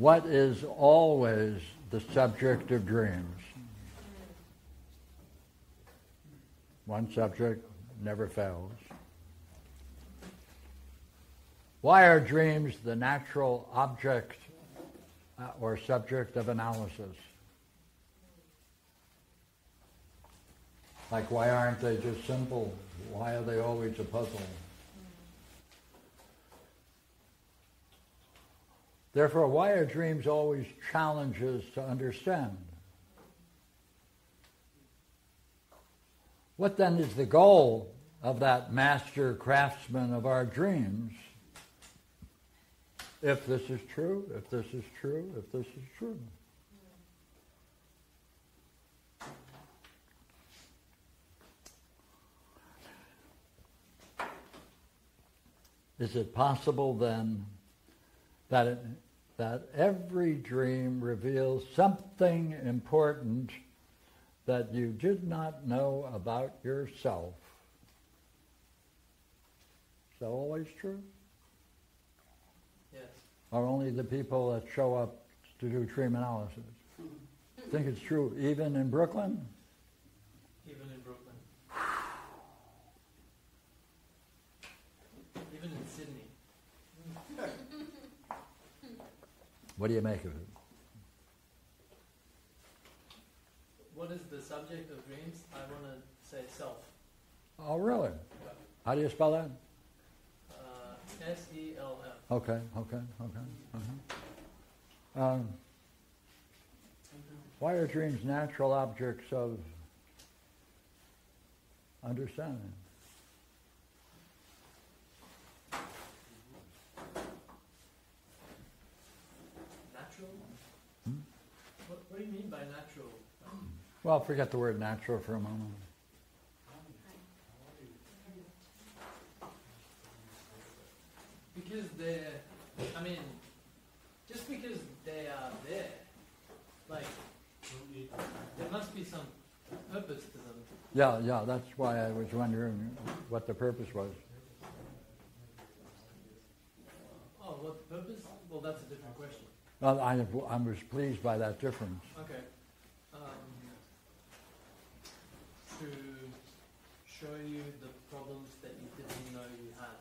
What is always the subject of dreams? One subject never fails. Why are dreams the natural object or subject of analysis? Like, why aren't they just simple? Why are they always a puzzle? Therefore, why are dreams always challenges to understand? What then is the goal of that master craftsman of our dreams? If this is true, if this is true, if this is true. Is it possible then that every dream reveals something important that you did not know about yourself? Is that always true? Yes. Or only the people that show up to do dream analysis? Think it's true even in Brooklyn? Even in Brooklyn. Even in Sydney. What do you make of it? What is the subject of dreams? I want to say self. Oh, really? Yeah. How do you spell that? S-E-L-F. Okay. Uh-huh. Why are dreams natural objects of understanding? Natural? What do you mean by natural? Well, forget the word natural for a moment. Because just because they are there, like, there must be some purpose to them. Yeah, that's why I was wondering what the purpose was. Oh, what the purpose? Well, that's a different question. Well, I was pleased by that difference. Okay. To show you the problems that you didn't know you had.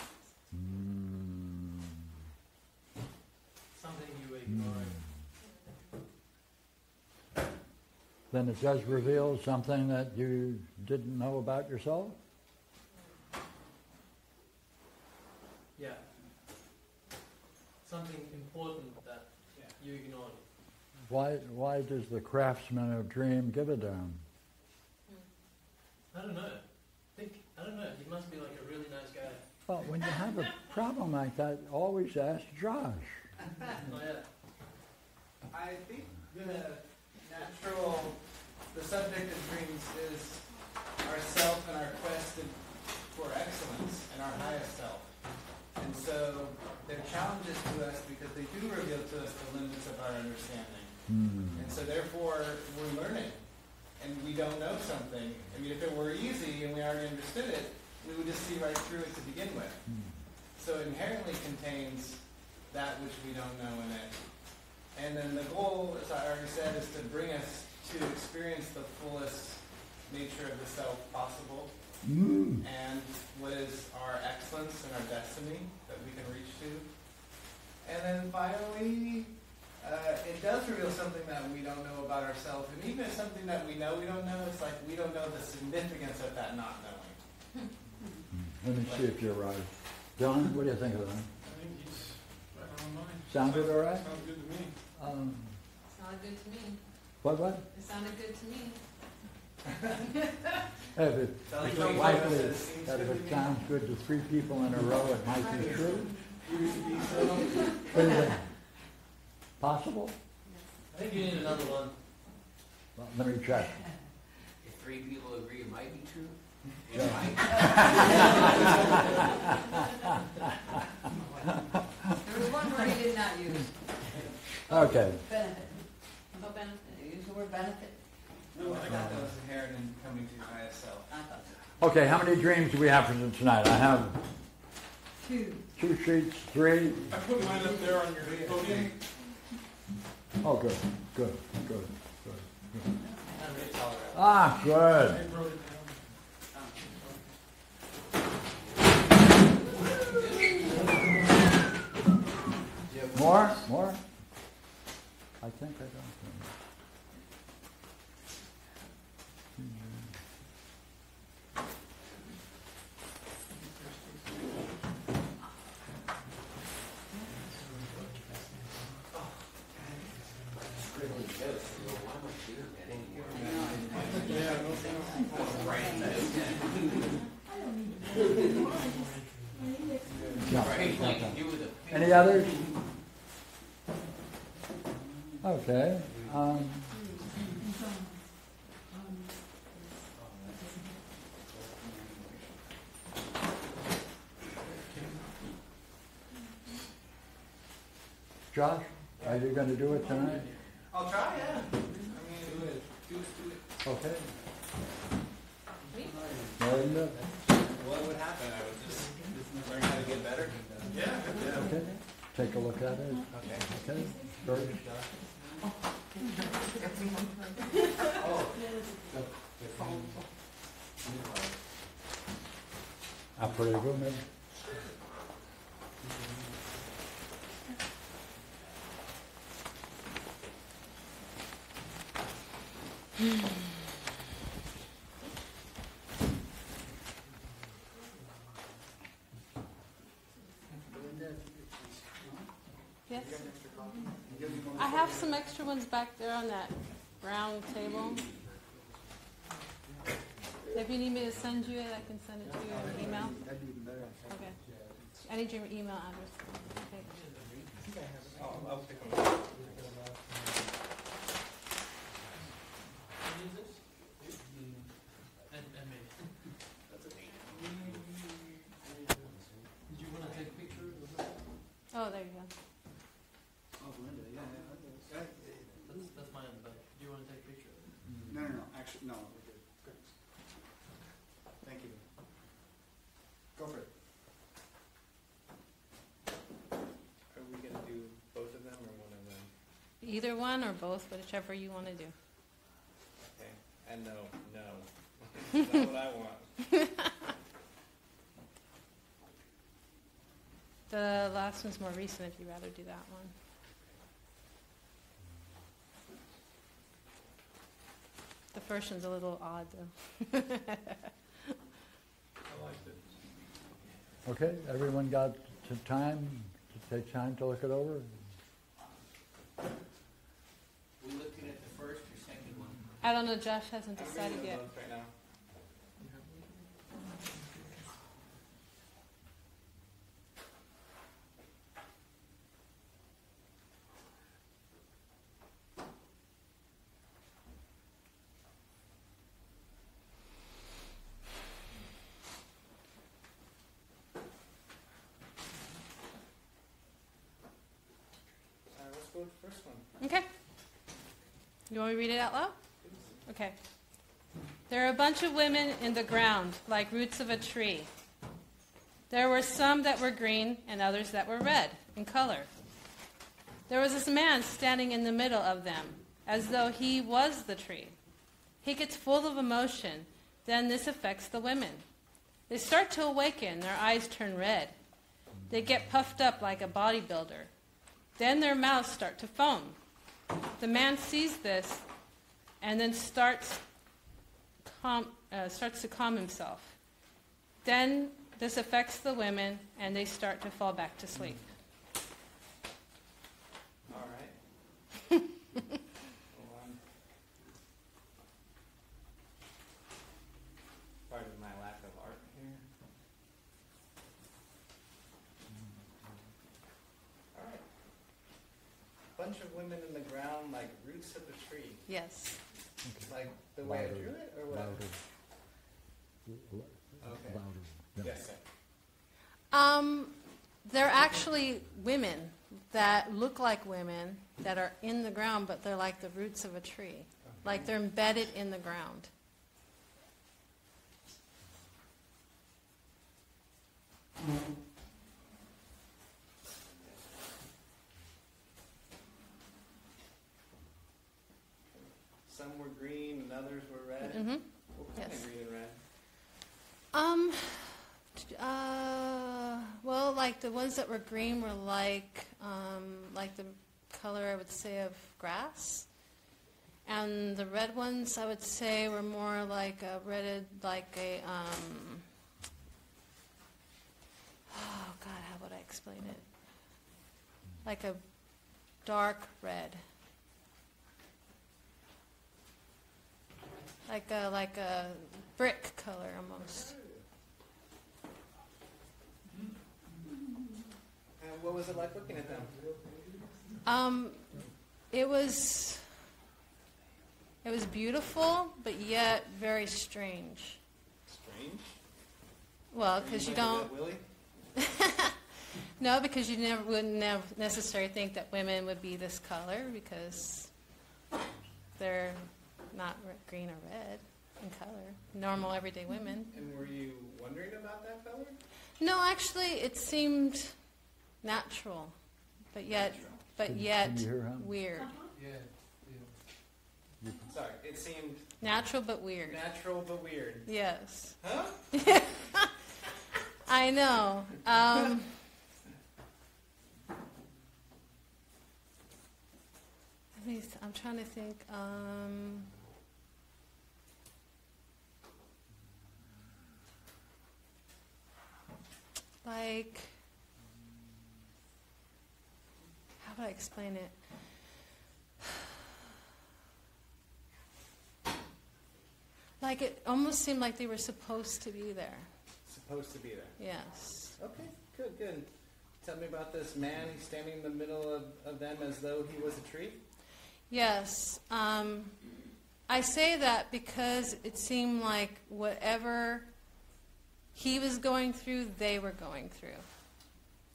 Something you ignored. Then it does reveal something that you didn't know about yourself? Yeah. Something important that you ignored. Why does the craftsman of dream give a damn? I don't know. I don't know. He must be like a really nice guy. Well, when you have a problem like that, always ask Josh. Oh, yeah. I think the subject of dreams is ourself and our quest for excellence and our highest self. And so they're challenges to us because they do reveal to us the limits of our understanding. Mm-hmm. And so therefore, we're learning. And we don't know something. I mean, if it were easy and we already understood it, we would just see right through it to begin with. Mm. So it inherently contains that which we don't know in it. And then the goal, as I already said, is to bring us to experience the fullest nature of the self possible. Mm. And what is our excellence and our destiny that we can reach to. And then finally, it does reveal something that we don't know about ourselves, and even if something that we know we don't know, it's like we don't know the significance of that not knowing. Let me see if you're right. Don, what do you think of that? I think he's right on mine. Sounded all right? Sounded good to me. What? It sounded good to me. If it sounds good to three people in a row, it might be true. Possible? I think you need another one. Well, let me check. If three people agree, it might be true. It might. There was one word he did not use. Okay. Benefit. No benefit. Use the word benefit. No, I thought that was inherent in coming to your highest self. I thought so. Okay, how many dreams do we have for tonight? I have two sheets, three. I put mine up there on your podium. Oh, good, good, good, good. Good. Ah, good. More? More? I think I don't. Any others? Okay. Josh, are you going to do it tonight? I'll try, yeah. I'm going to do it. Do it. Okay. Belinda? What would happen? I would just learn how to get better. Yeah. Okay. Take a look at it. Okay. Okay. Bird. Approval, maybe. Yes. I have some extra ones back there on that round table. If you need me to send you it, I can send it to you in an email. Okay. I need your email address. Okay. I'll pick them up. Oh, there you go. Oh, Belinda, yeah. Okay. That's mine, but do you want to take a picture of it? No. Actually, no, we're good. Good. Thank you. Go for it. Are we going to do both of them or one of them? Either one or both, whichever you want to do. Okay. And no. That's what I want. The last one's more recent, if you'd rather do that one. The first one's a little odd, though. I liked it. Okay, everyone got to time to take time to look it over? We looking at the first or second one? I don't know, Josh hasn't decided yet. Right now. First one. Okay. You want me to read it out loud? Okay. There are a bunch of women in the ground, like roots of a tree. There were some that were green and others that were red in color. There was this man standing in the middle of them, as though he was the tree. He gets full of emotion. Then this affects the women. They start to awaken. Their eyes turn red. They get puffed up like a bodybuilder. Then their mouths start to foam. The man sees this and then starts to calm himself. Then this affects the women and they start to fall back to sleep. All right. Pardon my lack of art here. Bunch of women in the ground like roots of a tree. Yes. Okay. Like the way I drew it or what? Okay. Louder. Yes. They're actually women that look like women that are in the ground, but they're like the roots of a tree. Okay. Like they're embedded in the ground. some were green and others were red. Mm-hmm. What kind of green and red? Well, like the ones that were green were like the color I would say of grass, and the red ones I would say were more like a redded, like a oh God, how would I explain it? Like a dark red, like a brick color almost. And what was it like looking at them? It was beautiful, but yet very strange. Strange? Well, because you don't. No, because you never wouldn't necessarily think that women would be this color because they're not green or red in color. Normal everyday women. And were you wondering about that color? No, actually, it seemed natural, but yet, weird. Yeah. Yeah. Sorry, it seemed natural but weird. Natural but weird. Yes. Huh? I know. I'm trying to think. Like, how would I explain it? Like, it almost seemed like they were supposed to be there. Supposed to be there? Yes. Okay, good, good. Tell me about this man standing in the middle of them as though he was a tree? Yes. I say that because it seemed like whatever he was going through, they were going through.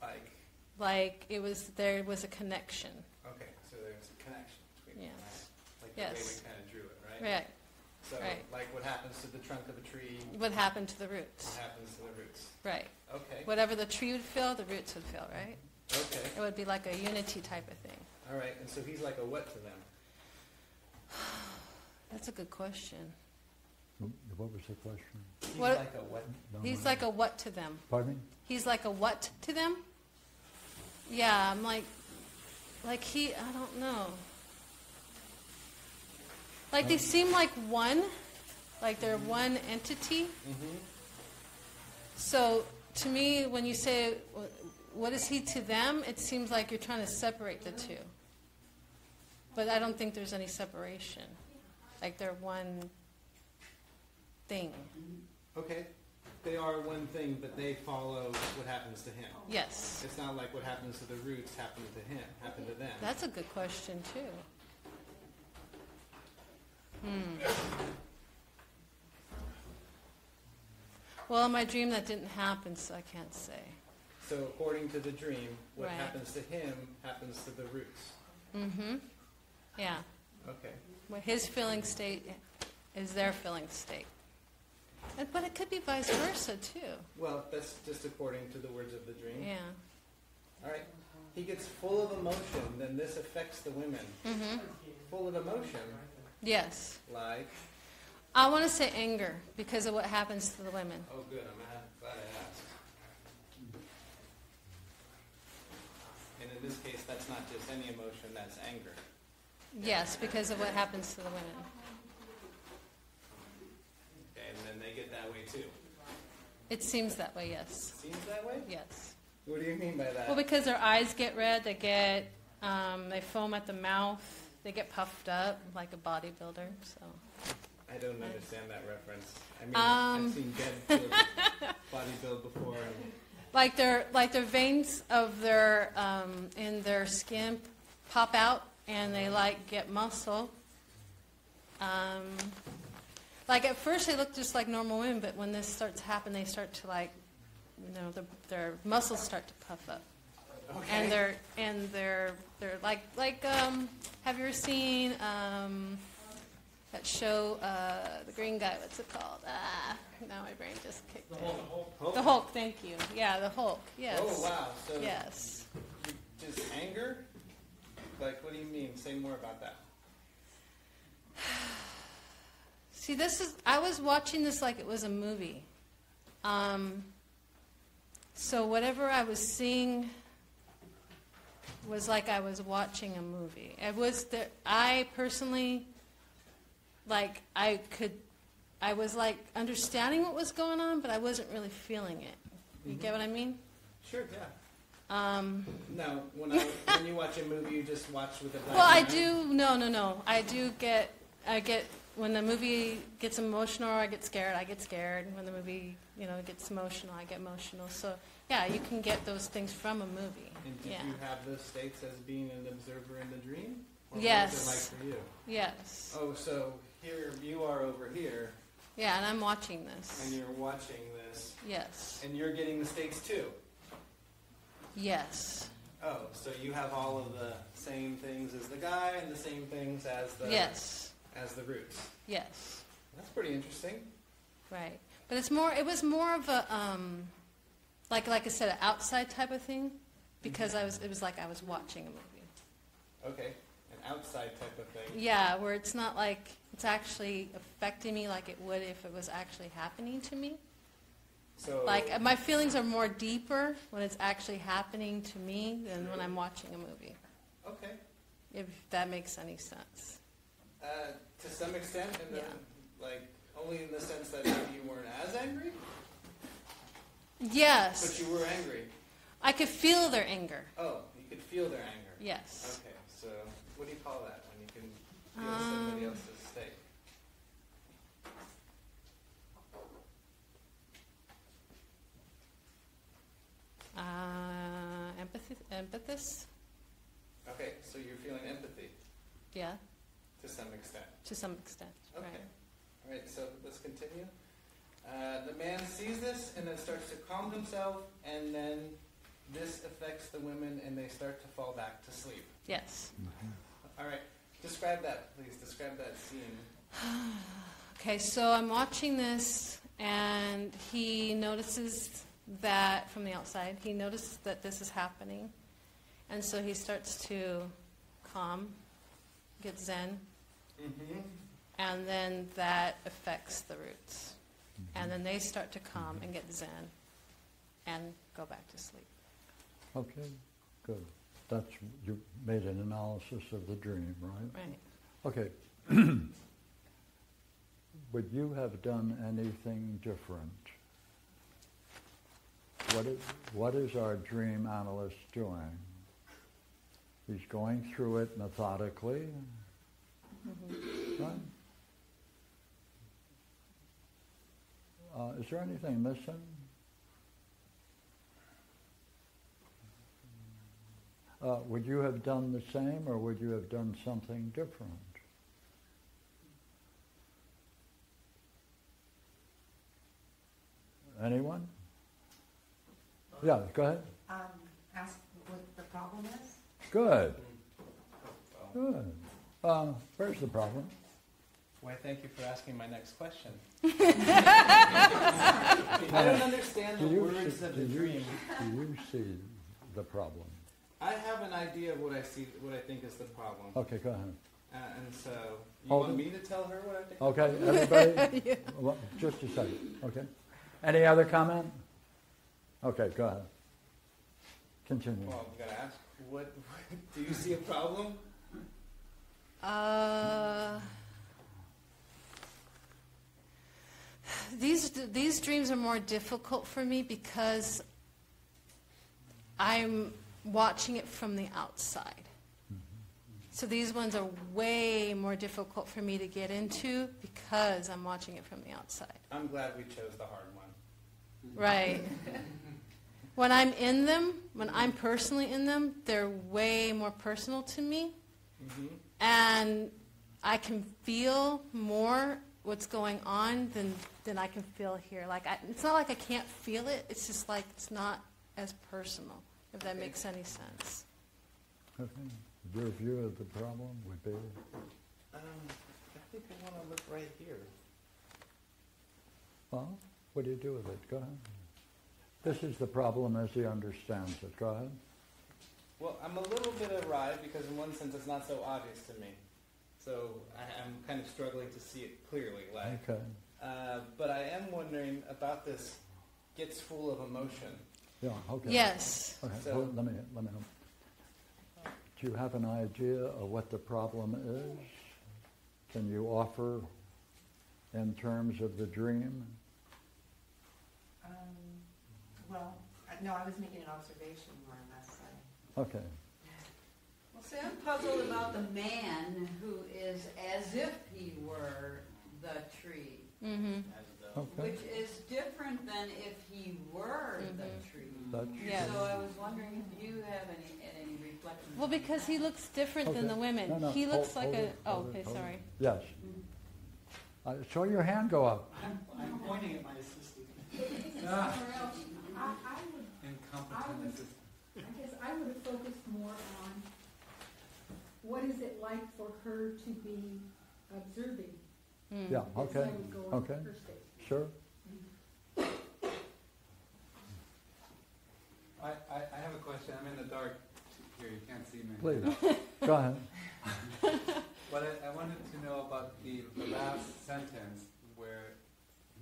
Like? Like it was, there was a connection. Okay, so there's a connection between them, right? Like the way we kind of drew it, right? Right. So like what happens to the trunk of a tree? What happened to the roots? What happens to the roots? Right. Okay. Whatever the tree would feel, the roots would feel, right? Okay. It would be like a unity type of thing. All right, and so he's like a what to them? That's a good question. What was the question? He's like a what? He's like a what to them. Pardon me? He's like a what to them? Yeah, I'm like he, I don't know. Like they seem like one, like they're one entity. Mm-hmm. So to me, when you say, what is he to them? It seems like you're trying to separate the two. But I don't think there's any separation. Like they're one thing. Okay. They are one thing, but they follow what happens to him. Yes. It's not like what happens to the roots happened to him, happened to them. That's a good question, too. Hmm. Well, in my dream, that didn't happen, so I can't say. So according to the dream, what happens to him happens to the roots. Mm-hmm. Yeah. Okay. Well, his feeling state is their feeling state. But it could be vice versa, too. Well, that's just according to the words of the dream. Yeah. All right. He gets full of emotion, then this affects the women. Mm-hmm. Full of emotion? Yes. Like? I want to say anger because of what happens to the women. Oh, good. I'm glad I asked. And in this case, that's not just any emotion, that's anger. Yes, because of what happens to the women. Okay, and then they get that way too. It seems that way, yes. It seems that way? Yes. What do you mean by that? Well, because their eyes get red, they get, they foam at the mouth, they get puffed up like a bodybuilder, so. I don't understand that reference. I mean, I've seen Jed bodybuild before. And like their veins of their in their skin pop out, and they like get muscle. Like at first they look just like normal women, but when this starts to happen, they start to like, you know, their muscles start to puff up, okay. And they're like have you ever seen that show, the green guy, what's it called? Now my brain just kicked in. The Hulk, thank you. Yeah, the Hulk, yes. Oh, wow. So yes. Just anger? Like, what do you mean? Say more about that. See, this is, I was watching this like it was a movie. So whatever I was seeing was like I was watching a movie. It was the, I personally, like, I could, I was like understanding what was going on, but I wasn't really feeling it. You get what I mean? Sure, yeah. No, when you watch a movie, you just watch with a black eye. I do, no. I get, when the movie gets emotional, I get scared. I get scared. When the movie, you know, gets emotional, I get emotional. So, yeah, you can get those things from a movie. And did you have those states as being an observer in the dream? Or yes. What was it like for you? Yes. Oh, so here, you are over here. Yeah, and I'm watching this. And you're watching this. Yes. And you're getting the states too. Yes. Oh, so you have all of the same things as the guy and the same things as the as the roots. Yes. That's pretty interesting. Right, but it's more. It was more of a like I said, an outside type of thing, because I was. It was like I was watching a movie. Okay, an outside type of thing. Yeah, where it's not like it's actually affecting me like it would if it was actually happening to me. So, like, my feelings are more deeper when it's actually happening to me than when I'm watching a movie. Okay. If that makes any sense. To some extent, and then, like, only in the sense that you weren't as angry? Yes. But you were angry. I could feel their anger. Oh, you could feel their anger. Yes. Okay, so what do you call that when you can feel somebody else's state? Empathist. Okay, so you're feeling empathy. Yeah. To some extent. To some extent. Okay. Right. All right, so let's continue. The man sees this and then starts to calm himself, and then this affects the women and they start to fall back to sleep. Yes. All right, describe that, please. Describe that scene. Okay, so I'm watching this and he notices that from the outside, he notices that this is happening, and so he starts to calm, get zen, and then that affects the roots, and then they start to calm and get zen, and go back to sleep. Okay, good. That's, you made an analysis of the dream, right? Right. Okay. Would you have done anything different? What is our dream analyst doing? He's going through it methodically. Right? Is there anything missing? Would you have done the same, or would you have done something different? Anyone? Yeah, go ahead. Ask what the problem is. Good. Good. Where's the problem? Why, thank you for asking my next question. I don't understand the words of the dream. Do you see the problem? I have an idea of what I see, what I think is the problem. Okay, go ahead. And so, you want me to tell her what I think? Okay, everybody? Well, just a second, okay. Any other comment? Okay, go ahead. Continue. Well, I've got to ask, what do you see a problem? These dreams are more difficult for me because I'm watching it from the outside. So these ones are way more difficult for me to get into because I'm watching it from the outside. I'm glad we chose the hard one. Right. When I'm in them, when I'm personally in them, they're way more personal to me. And I can feel more what's going on than I can feel here. Like it's not like I can't feel it, it's just like it's not as personal, if that makes any sense. Okay. Your view of the problem would be? I think I want to look right here. Well, what do you do with it? Go ahead. This is the problem as he understands it. Go ahead. Well, I'm a little bit awry because in one sense it's not so obvious to me. So I'm kind of struggling to see it clearly. Like, okay. But I am wondering about this gets full of emotion. Yeah. Okay. Yes. Okay. So, well, let me know. Do you have an idea of what the problem is? Can you offer in terms of the dream? Well, no, I was making an observation more or less. Okay. Well, see, I'm puzzled about the man who is as if he were the tree, mm-hmm. Okay. Which is different than if he were mm-hmm. the tree. Yes. So I was wondering if you have any reflections. Well, because he looks different okay. than the women. No, no. He looks sorry. Yes. Mm-hmm. Show your hand go up. I'm pointing at my assistant. I guess I would have focused more on what is it like for her to be observing. Mm. Yeah. Okay. Okay. Sure. I have a question. I'm in the dark here. You can't see me. Please. Go ahead. But I wanted to know about the last sentence where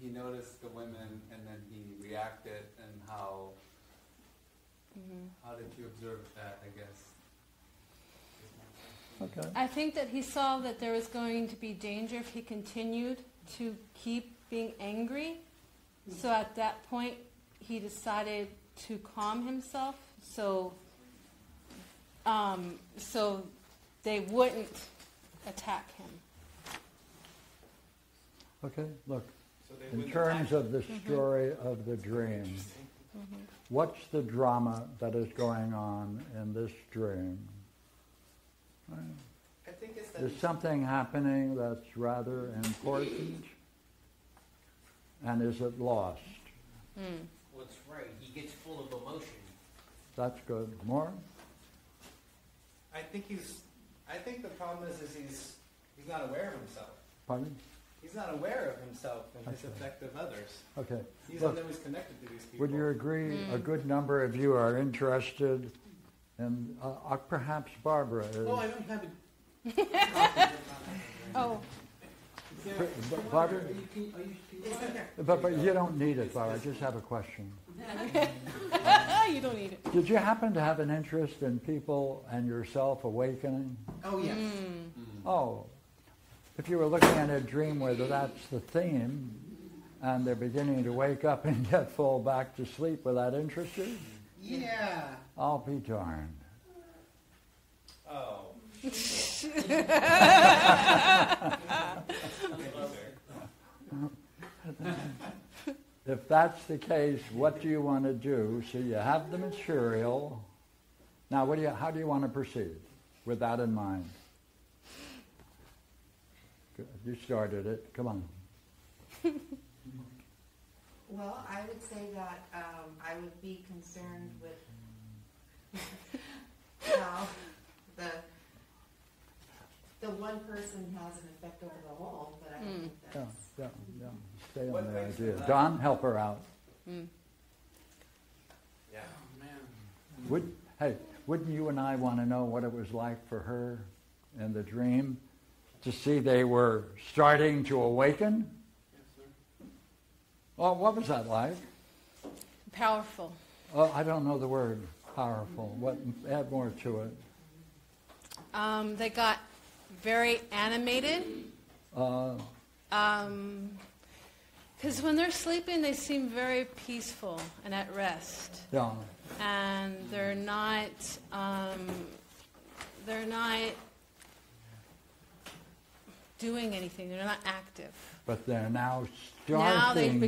he noticed the women and then he reacted, and how did you observe that, I guess? Okay. I think that he saw that there was going to be danger if he continued to keep being angry. So at that point, he decided to calm himself so they wouldn't attack him. Okay, look. In terms of the story mm-hmm. of the dream, mm-hmm. what's the drama that is going on in this dream? Right. I think it's there's something happening that's rather important, and is it lost? Mm. Well, that's right. He gets full of emotion. That's good. More? I think the problem is he's not aware of himself. Pardon? He's not aware of himself and his effect of others. Okay. He's not always connected to these people. Would you agree a good number of you are interested in, perhaps Barbara is... Oh, I don't have it. Oh. Barbara? But you don't need it, Barbara. I just have a question. You don't need it. Did you happen to have an interest in people and yourself awakening? Oh, yes. Mm. Oh. If you were looking at a dream where that's the theme, and they're beginning to wake up and get full back to sleep, will that interest you? Yeah. I'll be darned. Oh. If that's the case, what do you want to do? So you have the material. Now, how do you want to proceed with that in mind? You started it. Come on. Well, I would say that I would be concerned with how the one person has an effect over the whole. But I think that's Stay on the idea. Don, help her out. Mm. Yeah, oh, man. Wouldn't you and I want to know what it was like for her in the dream? To see they were starting to awaken? Yes, sir. Well, what was that like? Powerful. Oh, I don't know the word, powerful. What? Add more to it. They got very animated. Because when they're sleeping, they seem very peaceful and at rest. Yeah. And they're not doing anything. They're not active. But they're now starting to awaken. Now they're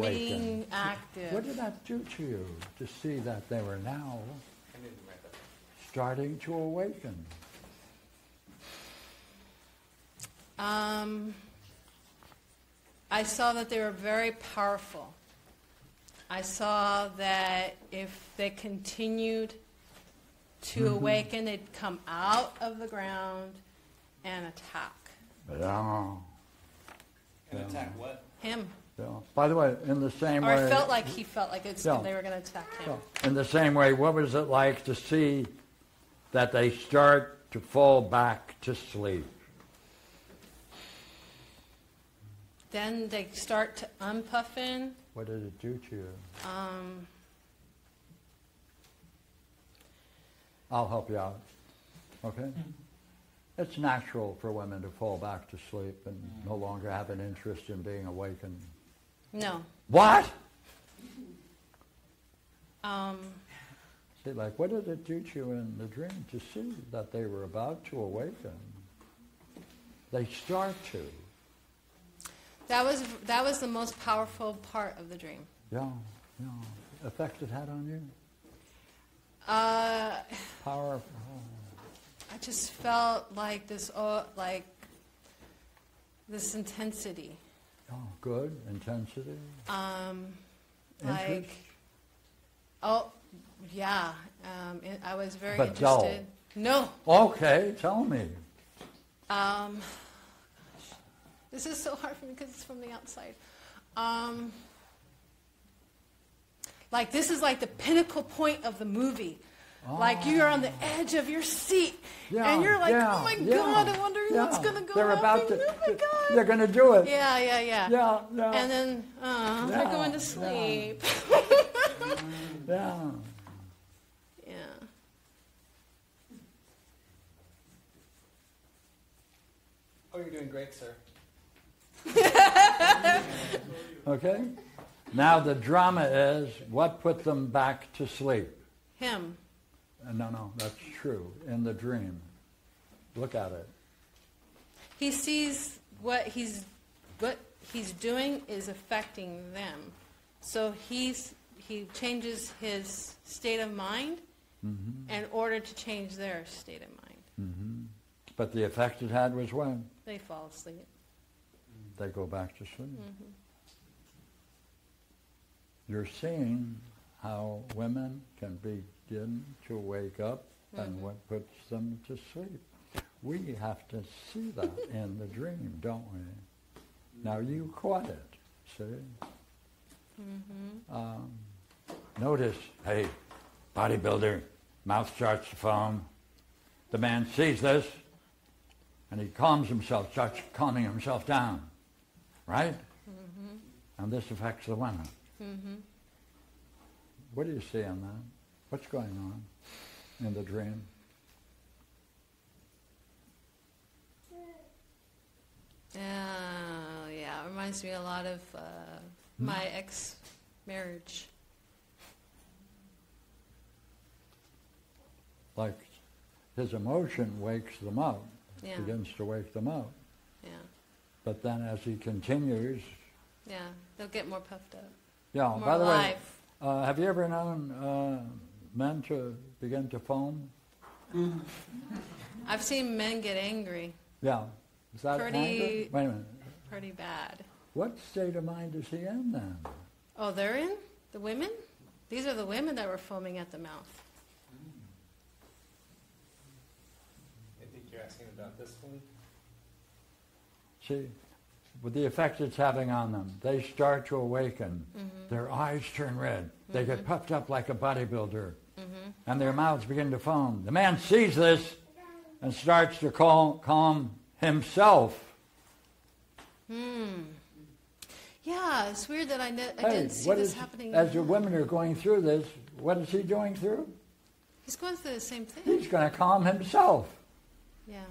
becoming active. What did that do to you, to see that they were now starting to awaken? I saw that they were very powerful. I saw that if they continued to awaken, they'd come out of the ground and attack. Yeah. And attack what? Him. Yeah. By the way, in the same way... Or he felt like they were going to attack him. Yeah. In the same way, what was it like to see that they start to fall back to sleep? Then they start to unpuffin. What did it do to you? I'll help you out. Okay? It's natural for women to fall back to sleep and no longer have an interest in being awakened. No. What? See, like, what did it do to you in the dream to see that they were about to awaken? They start to. That was the most powerful part of the dream. Yeah, yeah. Effect it had on you? Powerful. I just felt like this, like this intensity. Oh, good intensity. Interest? Like, oh, yeah. I was very but interested. Dull. No. Okay, tell me. This is so hard for me because it's from the outside. Like, this is like the pinnacle point of the movie. Oh. Like, you're on the edge of your seat, and you're like, oh my God, I'm wondering what's going to go happen. Oh my God. They're going to do it. Yeah. And then they're going to sleep. Yeah. Oh, you're doing great, sir. Okay? Now the drama is, what put them back to sleep? Him. No, that's true. In the dream. Look at it. He sees what he's doing is affecting them. So he changes his state of mind in order to change their state of mind. But the effect it had was when? They fall asleep. They go back to sleep. You're seeing how women can begin to wake up and what puts them to sleep. We have to see that in the dream, don't we? Now you caught it, see? Notice, hey, bodybuilder, mouth starts to foam. The man sees this and he calms himself, starts calming himself down. Right? And this affects the women. What do you see in that? What's going on in the dream? Yeah, it reminds me a lot of my ex-marriage. Like his emotion wakes them up, begins to wake them up. But then as he continues... they'll get more puffed up. More by the way, have you ever known men to begin to foam? I've seen men get angry. Is that pretty, wait a minute. Pretty bad. What state of mind is he in then? Oh, they're in? The women? These are the women that were foaming at the mouth. I think you're asking about this one. See, with the effect it's having on them, they start to awaken. Their eyes turn red. They get puffed up like a bodybuilder. And their mouths begin to foam. The man sees this and starts to calm himself. Yeah, it's weird that I didn't see this happening. As the women are going through this, what is he going through? He's going through the same thing. He's going to calm himself. Yes.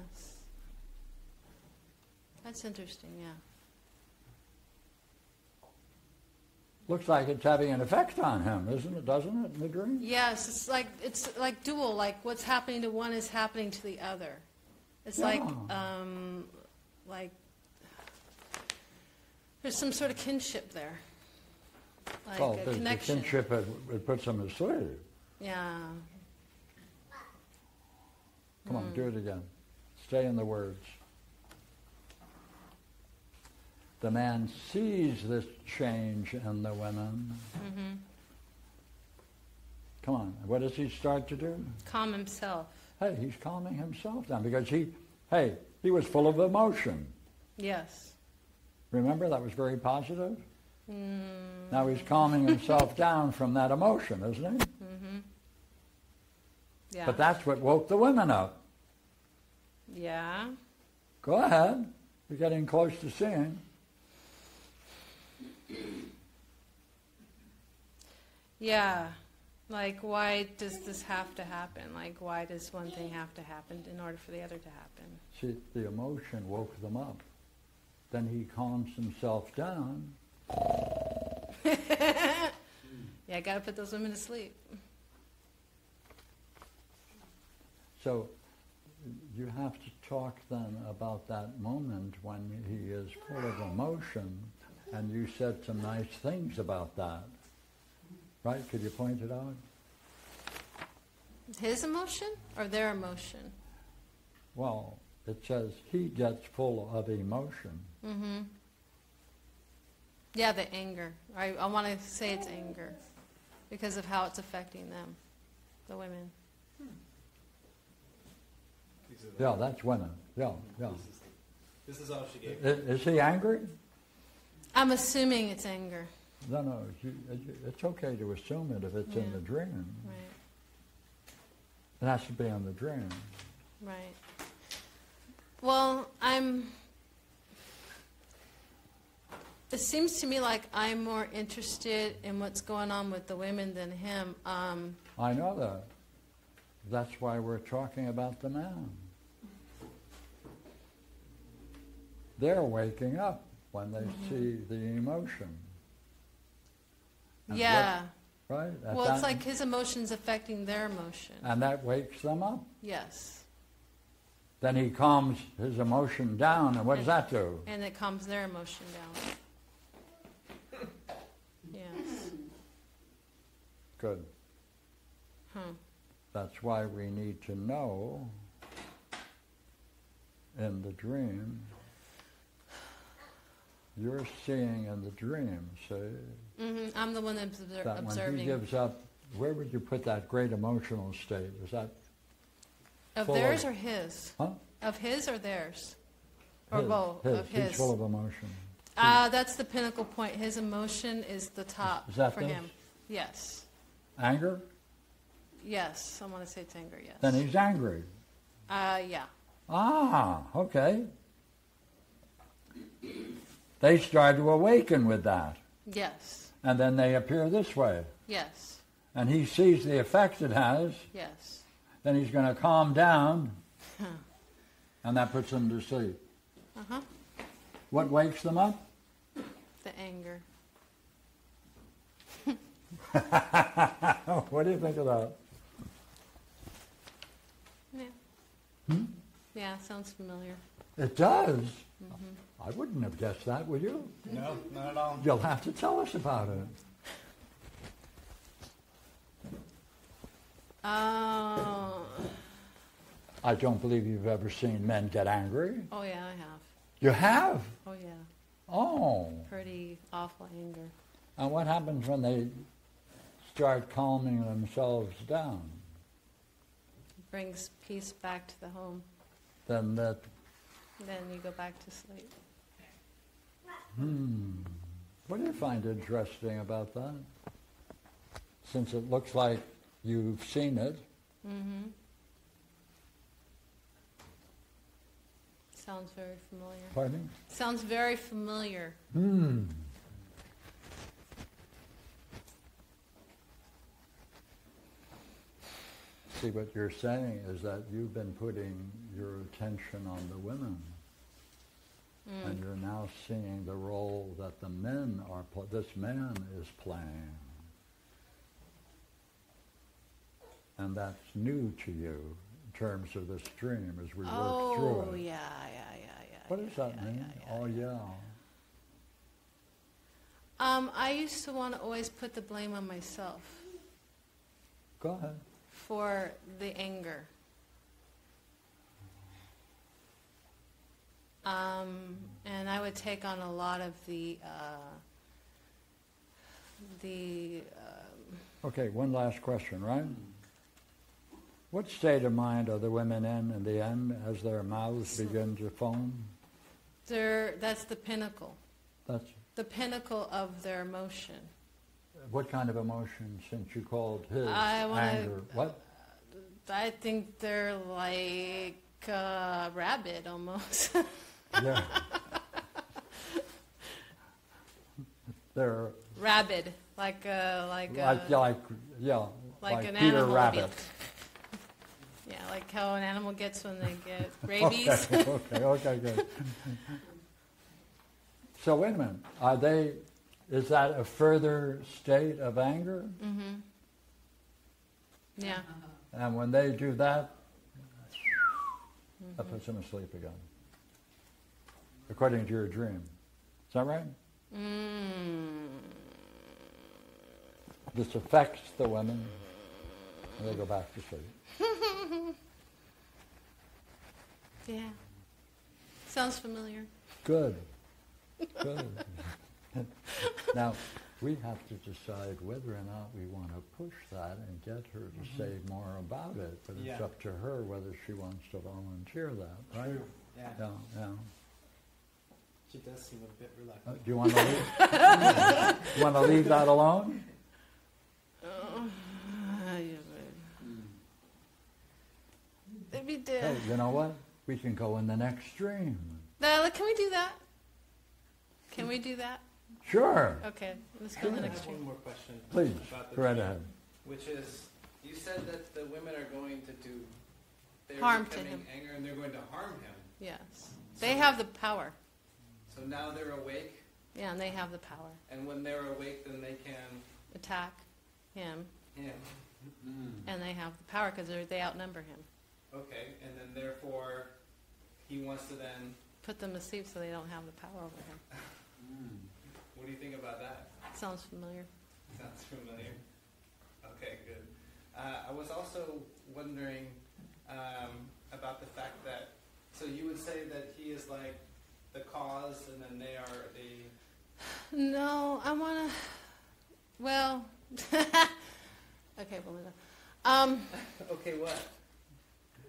That's interesting, Looks like it's having an effect on him, isn't it? Doesn't it, in the dream? Yes, it's like dual. Like what's happening to one is happening to the other. It's like there's some sort of kinship there. Like a connection. The kinship it puts him to sleep. Come on, do it again. Stay in the words. The man sees this change in the women. Come on, what does he start to do? Calm himself. Hey, he's calming himself down because he was full of emotion. Yes. Remember, that was very positive? Now he's calming himself down from that emotion, isn't he? Yeah. But that's what woke the women up. Go ahead. You're getting close to seeing. Yeah. Like, why does this have to happen? Like, why does one thing have to happen in order for the other to happen? See, the emotion woke them up. Then he calms himself down. Yeah, I gotta put those women to sleep. So you have to talk then about that moment when he is full of emotion, and you said some nice things about that. Right? Could you point it out? His emotion or their emotion? Well, it says he gets full of emotion. Mm-hmm. Yeah, the anger. I want to say it's anger because of how it's affecting them, the women. Yeah, that's women. Yeah, yeah. This is all she gave. Is he angry? I'm assuming it's anger. No, it's okay to assume it if it's in the dream. Right. It has to be in the dream. Right. Well, it seems to me like I'm more interested in what's going on with the women than him. I know that. That's why we're talking about the man. They're waking up when they see the emotion. And right? Well, it's like his emotions affecting their emotion. And that wakes them up. Yes. Then he calms his emotion down, and what does that do? And it calms their emotion down. Yes. Good. That's why we need to know in the dream. You're seeing in the dream, see? Mm-hmm. I'm the one that's observing. When he gives up, where would you put that great emotional state? Is that of theirs or his? Huh? Of his or theirs? Or both? Of his. He's full of emotion. That's the pinnacle point. His emotion is the top for him. Yes. Anger? Yes, I want to say it's anger, yes. Then he's angry. Yeah. Ah, okay. They start to awaken with that. Yes. And then they appear this way. Yes. And he sees the effect it has. Yes. Then he's going to calm down, and that puts them to sleep. Uh-huh. What wakes them up? The anger. What do you think of that? Yeah. Yeah, sounds familiar. It does. I wouldn't have guessed that, would you? No, not at all. You'll have to tell us about it. Oh. I don't believe you've ever seen men get angry. Oh, yeah, I have. You have? Oh, yeah. Oh. Pretty awful anger. And what happens when they start calming themselves down? It brings peace back to the home. Then you go back to sleep. What do you find interesting about that? Since it looks like you've seen it. Mm-hmm. Sounds very familiar. Pardon me? Sounds very familiar. Hmm. See, what you're saying is that you've been putting your attention on the women, and you're now seeing the role that the men are. This man is playing, and that's new to you in terms of this dream as we work through it. Oh yeah. What does that mean? Yeah. I used to want to always put the blame on myself. Go ahead. For the anger. And I would take on a lot of Okay, one last question, right? What state of mind are the women in the end as their mouths begin to foam? That's the pinnacle. That's the pinnacle of their emotion. What kind of emotion, since you called his anger? What? I think they're like a rabbit almost. They're... Rabid. Like an Peter animal Rabbit. Yeah, like how an animal gets when they get rabies. okay, good. So wait a minute. Are they? Is that a further state of anger? Mm-hmm. Yeah. And when they do that, that puts them asleep again, according to your dream. Is that right? Mm. This affects the women, and they go back to sleep. Yeah. Sounds familiar. Good. Now, we have to decide whether or not we want to push that and get her to say more about it, but it's up to her whether she wants to volunteer that, right? True. Yeah. She does seem a bit reluctant. Do you want to leave? You want to leave that alone? Hey, you know what? We can go in the next dream. Can we do that? Sure. Okay, let's go to the next one. One more question. Please, right ahead. Which is, you said that the women are going to do harm to him. Anger, and they're going to harm him. Yes. So they have the power. So now they're awake? Yeah, and they have the power. And when they're awake, then they can attack him. Yeah. Mm-hmm. And they have the power because they outnumber him. Okay, and then therefore, he wants to then put them asleep so they don't have the power over him. What do you think about that? Sounds familiar. Okay, good. I was also wondering about the fact that, so you would say that he is like the cause and then they are the... No, I want to... Well... Okay, Belinda. Okay, what?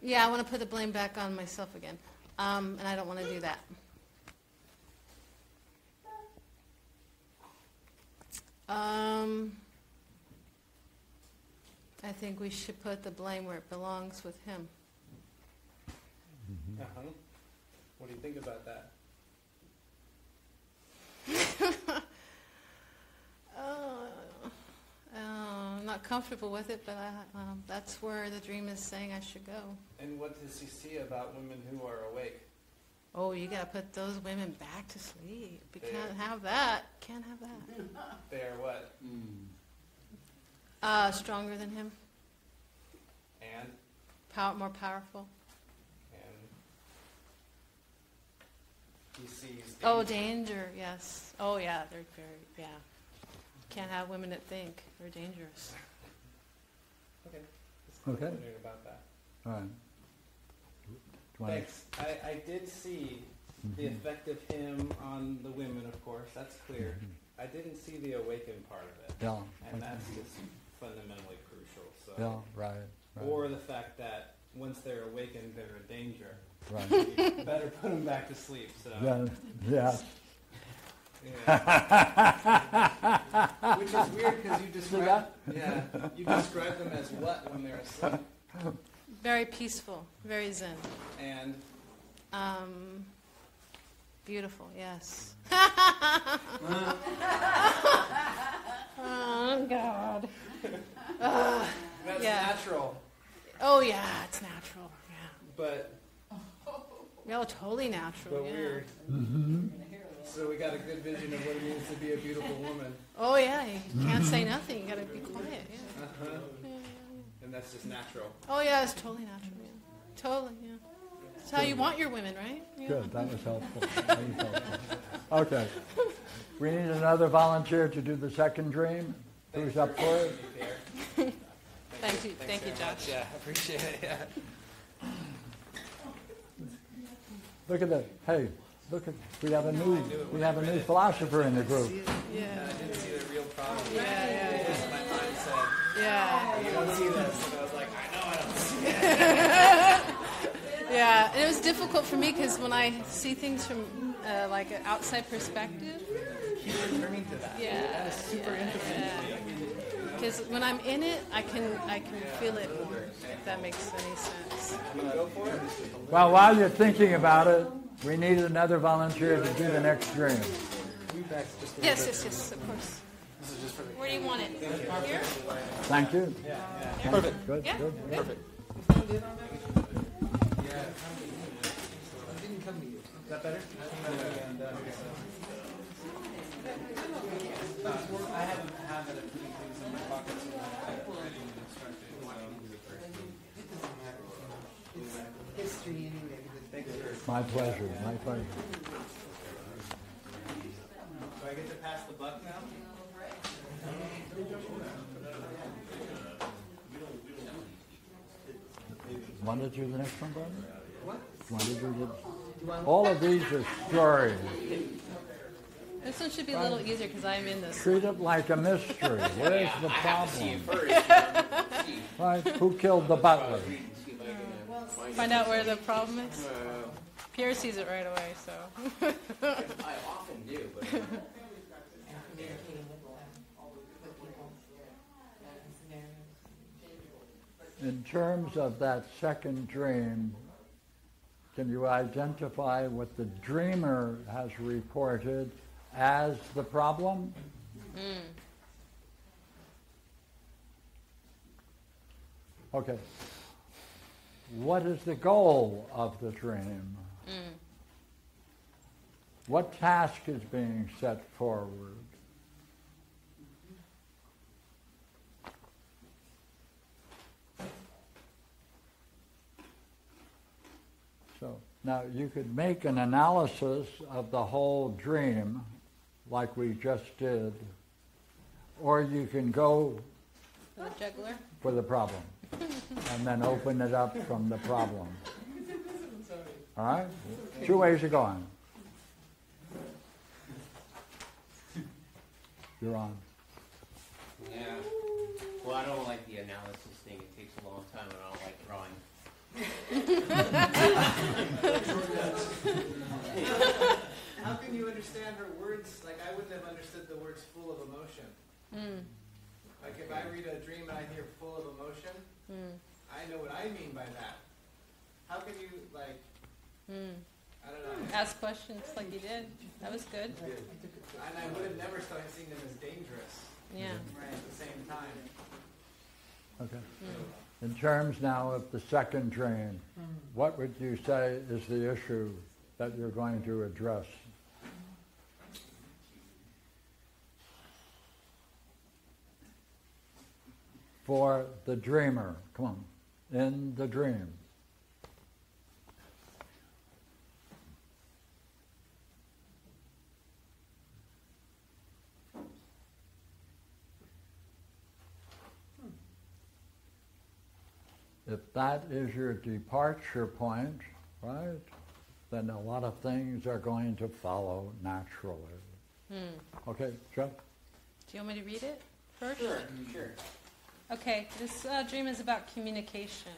Yeah, I want to put the blame back on myself again. And I don't want to do that. I think we should put the blame where it belongs with him. Mm-hmm. Uh-huh. What do you think about that? I'm not comfortable with it, but that's where the dream is saying I should go. And what does he see about women who are awake? Oh, you got to put those women back to sleep. We can't have that. They are what? Stronger than him. And? More powerful. And he sees danger. Oh, danger, yes. Oh, yeah, they're very, yeah. Can't have women that think. They're dangerous. Okay. Wondering about that. All right. Thanks. I did see the effect of him on the women, of course. That's clear. I didn't see the awakened part of it. Yeah. And that's just fundamentally crucial. So. Yeah, right. Or the fact that once they're awakened, they're in danger. Right. You better put them back to sleep. So. Yeah. Which is weird because you describe them as what when they're asleep? Very peaceful, very zen. And? Beautiful, yes. Oh, God. That's natural. Oh, yeah, it's natural. Yeah. But. No, totally natural. But weird. Mm-hmm. So we got a good vision of what it means to be a beautiful woman. Oh, yeah, you can't say nothing. You got to be quiet. Yeah. Uh-huh. And that's just natural. Oh, yeah, it's totally natural. Yeah. Totally, yeah. That's how you want your women, right? Yeah. Good, that was helpful. Okay. We need another volunteer to do the second dream. Who's up for it? Thank you. Thank you, Josh. Yeah, I appreciate it. Yeah. Look at that. Hey, look at we have a new philosopher in the group. Yeah. I didn't see the real problem. Yeah. Yeah. You don't see this. And I was like, I know I don't see it. Yeah, and it was difficult for me because when I see things from like an outside perspective, keep returning to that. Yeah. That is super interesting. Because when I'm in it, I can feel it more. If that makes any sense. Go for it. Well, while you're thinking about it, we need another volunteer to do the next dream. Yes, of course. This is just for me. Where do you want it? Here? Thank you. Yeah. Perfect. Good. Yeah. Good. Perfect. I didn't come to you. Is that better? I haven't had that putting things in my pockets. History anyway. My pleasure. My pleasure. Do I get to pass the buck now? Want to do the next one, Barbara? What? Want to do the... All of these are stories. This one should be a little easier because I'm in this. Treat it like a mystery. Where's the problem? Right? Who killed the butler? Find out where the problem is? Pierre sees it right away, so... I often do, but... In terms of that second dream, can you identify what the dreamer has reported as the problem? Okay. What is the goal of the dream? What task is being set forward? Now, you could make an analysis of the whole dream, like we just did, or you can go for the problem, and then open it up from the problem. All right? Two ways of going. You're on. Yeah. Well, I don't like the analysis thing. It takes a long time, and I don't like drawing. How can you understand her words? Like, I wouldn't have understood the words full of emotion. Like, if I read a dream and I hear full of emotion, I know what I mean by that. How can you, like, I don't know. Ask questions like you did. That was good. And I would have never started seeing them as dangerous. Yeah. Right, at the same time. Okay. In terms now of the second dream, what would you say is the issue that you're going to address? For the dreamer, come on, in the dream. If that is your departure point, right, then a lot of things are going to follow naturally. Okay, Josh? Do you want me to read it first? Sure. Okay, this dream is about communication.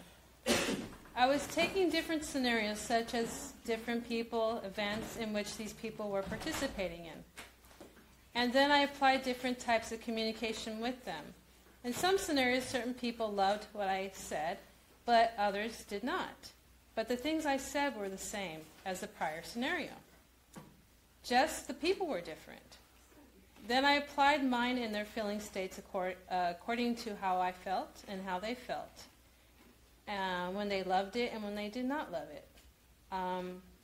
I was taking different scenarios, such as different people, events in which these people were participating in. And then I applied different types of communication with them. In some scenarios, certain people loved what I said, but others did not. But the things I said were the same as the prior scenario. Just the people were different. Then I applied mine in their feeling states according to how I felt and how they felt, when they loved it and when they did not love it.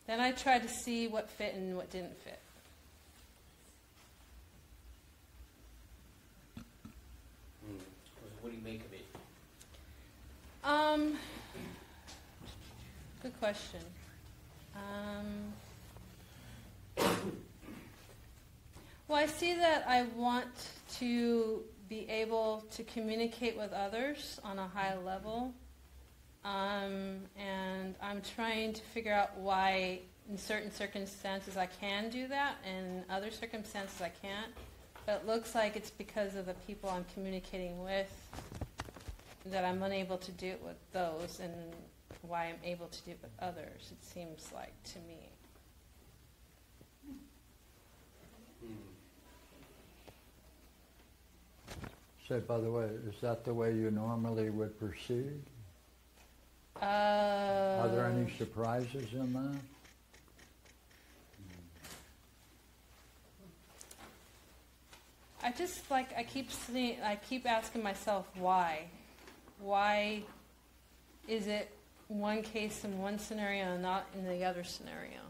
Then I tried to see what fit and what didn't fit. What do you make of it? Good question. Well, I see that I want to be able to communicate with others on a high level, and I'm trying to figure out why in certain circumstances I can do that, and in other circumstances I can't. But it looks like it's because of the people I'm communicating with that I'm unable to do it with those, and why I'm able to do it with others, it seems like to me. Say, by the way, is that the way you normally would proceed? Are there any surprises in that? I just like I keep asking myself why. Why is it one case in one scenario and not in the other scenario?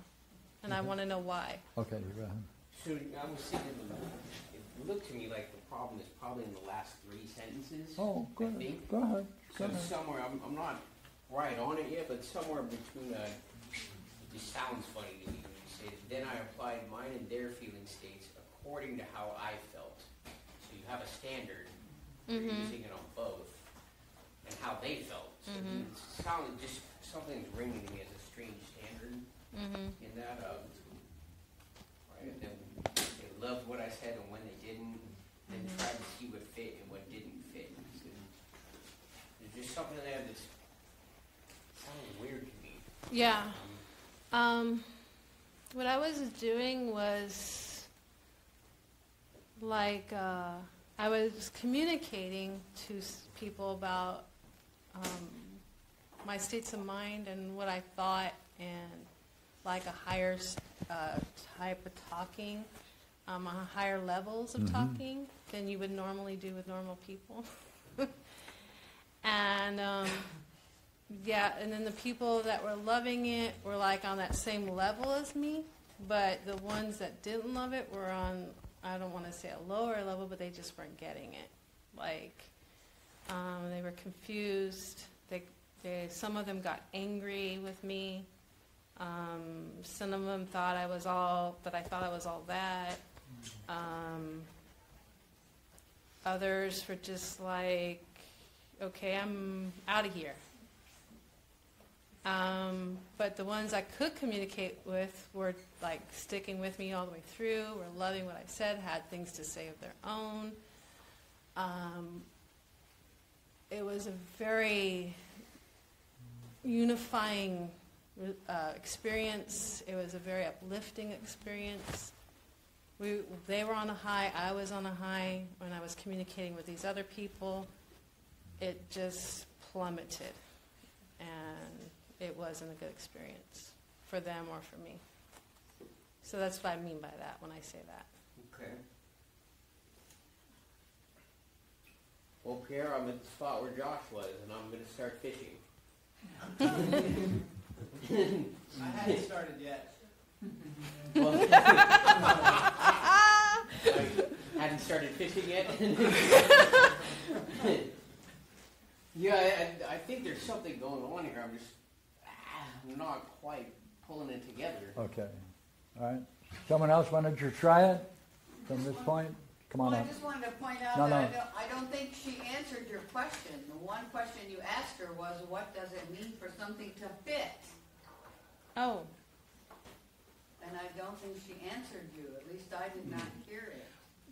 And I want to know why. Okay, you go ahead. So I was thinking, it looked to me like the problem is probably in the last three sentences. Oh, good. Go ahead. So somewhere, I'm not right on it yet, but somewhere between it just sounds funny to me when you say it. Then I applied mine and their feeling states according to how I felt. So you have a standard, you're using it on both, and how they felt. So it sounded just something's ringing to me as a strange standard in that. Right? And then they loved what I said and when they didn't, and tried to see what fit and what didn't fit. So there's just something there that's sounded weird to me. Yeah. What I was doing was like I was communicating to people about my states of mind and what I thought, and like a higher type of talking, higher levels of talking than you would normally do with normal people. And yeah, and then the people that were loving it were like on that same level as me, but the ones that didn't love it were on, I don't want to say a lower level, but they just weren't getting it. Like, they were confused. Some of them got angry with me. Some of them thought I was all, that I thought I was all that. Others were just like, okay, I'm out of here. But the ones I could communicate with were like sticking with me all the way through, were loving what I said, had things to say of their own. It was a very unifying experience. It was a very uplifting experience. They were on a high, I was on a high. When I was communicating with these other people, it just plummeted. And it wasn't a good experience for them or for me. So that's what I mean by that when I say that. Okay. Well, Pierre, I'm at the spot where Josh was, and I'm going to start fishing. I haven't started yet. Well, I hadn't started fishing yet. Yeah, I think there's something going on here. I'm just not quite pulling it together. Okay. All right. Someone else wanted to try it from this point? Come on up. I just wanted to point out that I don't think she answered your question. The one question you asked her was, what does it mean for something to fit? Oh. And I don't think she answered you. At least I did not hear it.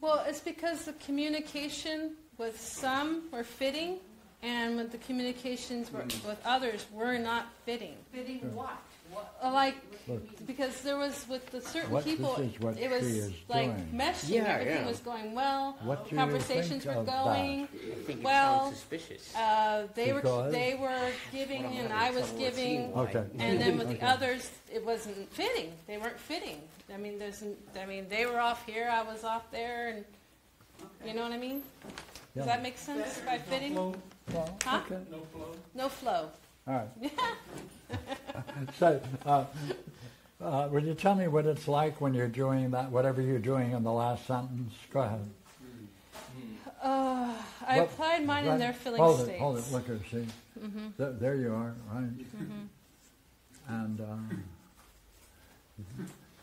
Well, it's because the communication with some were fitting, and with the communications with others were not fitting. Fitting what? Like, look, because there was, with the certain people, it was like meshing. Yeah, everything was going well. Conversations were going well. Suspicious. They were giving, and I was giving. Okay. And then with the others, it wasn't fitting. They weren't fitting. I mean, they were off here. I was off there, and you know what I mean. Does that make sense by fitting? Flow. Huh? Okay. No flow. No flow. All right. Yeah. So, will you tell me what it's like when you're doing that, whatever you're doing in the last sentence? Go ahead. I applied mine in their feeling states. Hold it, look here, see? There you are, right? And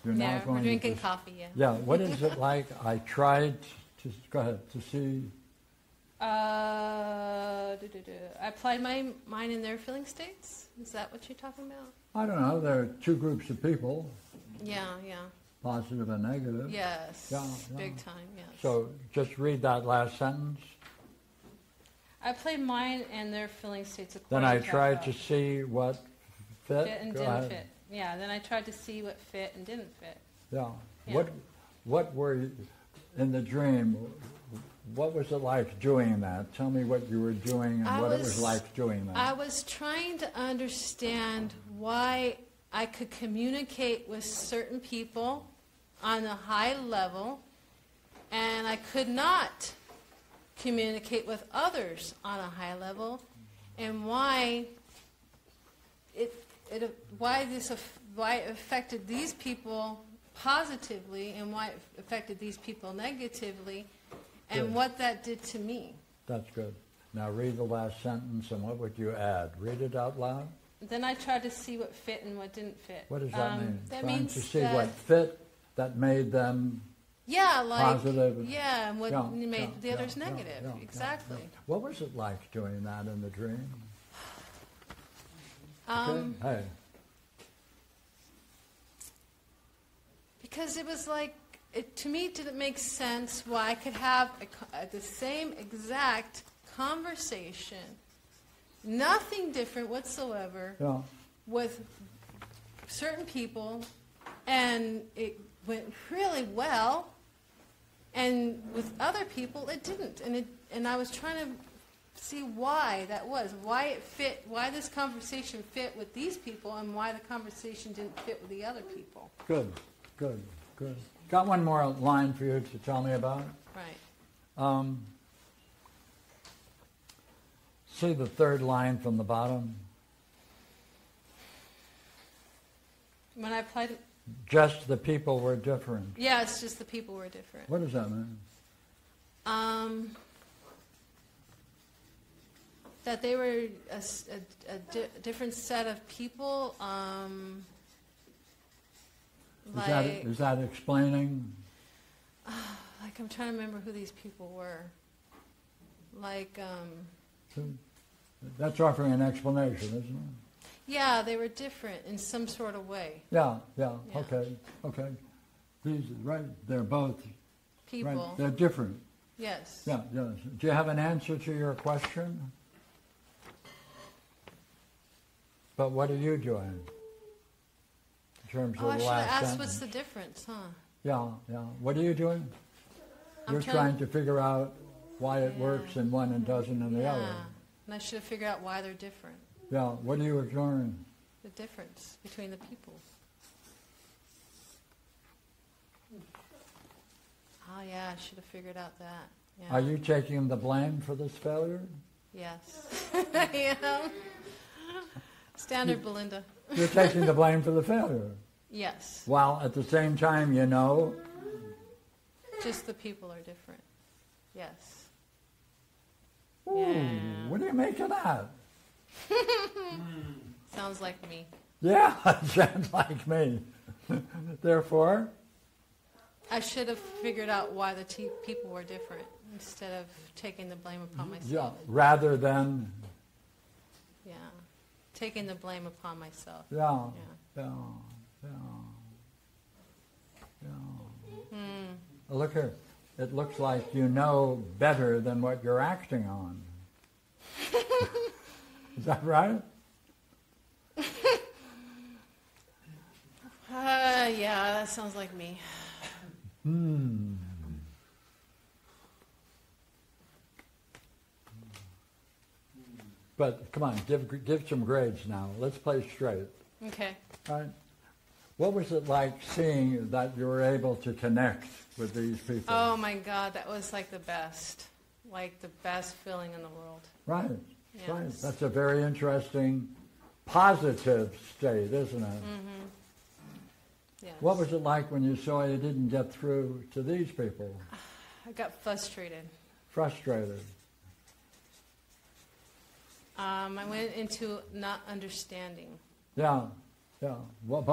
you're now going we're drinking coffee, yeah. Yeah, what is it like? I tried to, go ahead, to see... I applied mine in their feeling states? Is that what you're talking about? I don't know. There are two groups of people. Yeah, yeah. Positive and negative. Yes, yeah. Big time, yes. So just read that last sentence. I played mine and their feeling states according to. Then I tried to see what fit. Fit and didn't fit. Yeah, then I tried to see what fit and didn't fit. Yeah. What were you, in the dream... What was it like doing that? Tell me what you were doing and what it was like doing that. I was trying to understand why I could communicate with certain people on a high level and I could not communicate with others on a high level, and why it affected these people positively and why it affected these people negatively, and what that did to me. That's good. Now read the last sentence, and what would you add? Read it out loud. Then I tried to see what fit and what didn't fit. What does that mean? That means to see what fit that made them positive. Yeah, and what made the others negative. Exactly. What was it like doing that in the dream? Because it was like, to me, it didn't make sense why I could have the same exact conversation, nothing different whatsoever, with certain people, and it went really well, and with other people it didn't, and I was trying to see why that was, why it fit, why this conversation fit with these people, and why the conversation didn't fit with the other people. Good, good, good. Got one more line for you to tell me about? Right. See the third line from the bottom? When I applied it? Just the people were different. Yeah, it's just the people were different. What does that mean? That they were a different set of people. Is that explaining? Like, I'm trying to remember who these people were. Like, that's offering an explanation, isn't it? Yeah, they were different in some sort of way. Yeah. Okay. They're both people. Right, they're different. Yes. Yeah. Do you have an answer to your question? But what are you doing? In terms of the last sentence. I should ask what's the difference, huh? Yeah. What are you doing? You're trying to figure out why it works in one and doesn't in the other. Yeah, and I should have figured out why they're different. Yeah, what do you learn? The difference between the people. Oh yeah, I should have figured out that. Yeah. Are you taking the blame for this failure? Yes, I am. Standard Belinda. You're taking the blame for the failure. Yes. While at the same time, just the people are different. Yes. Ooh, yeah. What do you make of that? Sounds like me. Yeah, it sounds like me. Therefore? I should have figured out why the people were different instead of taking the blame upon myself. Yeah, rather than... Yeah. Taking the blame upon myself. Yeah. Look here. It looks like you know better than what you're acting on. Is that right? Yeah, that sounds like me. But come on, give some grades now. Let's play straight. Okay. All right. What was it like seeing that you were able to connect with these people? Oh my God, that was like the best feeling in the world. Right. Yes. Right. That's a very interesting, positive state, isn't it? Mm-hmm. Yes. What was it like when you saw you didn't get through to these people? I got frustrated. Frustrated. I went into not understanding. Yeah. What?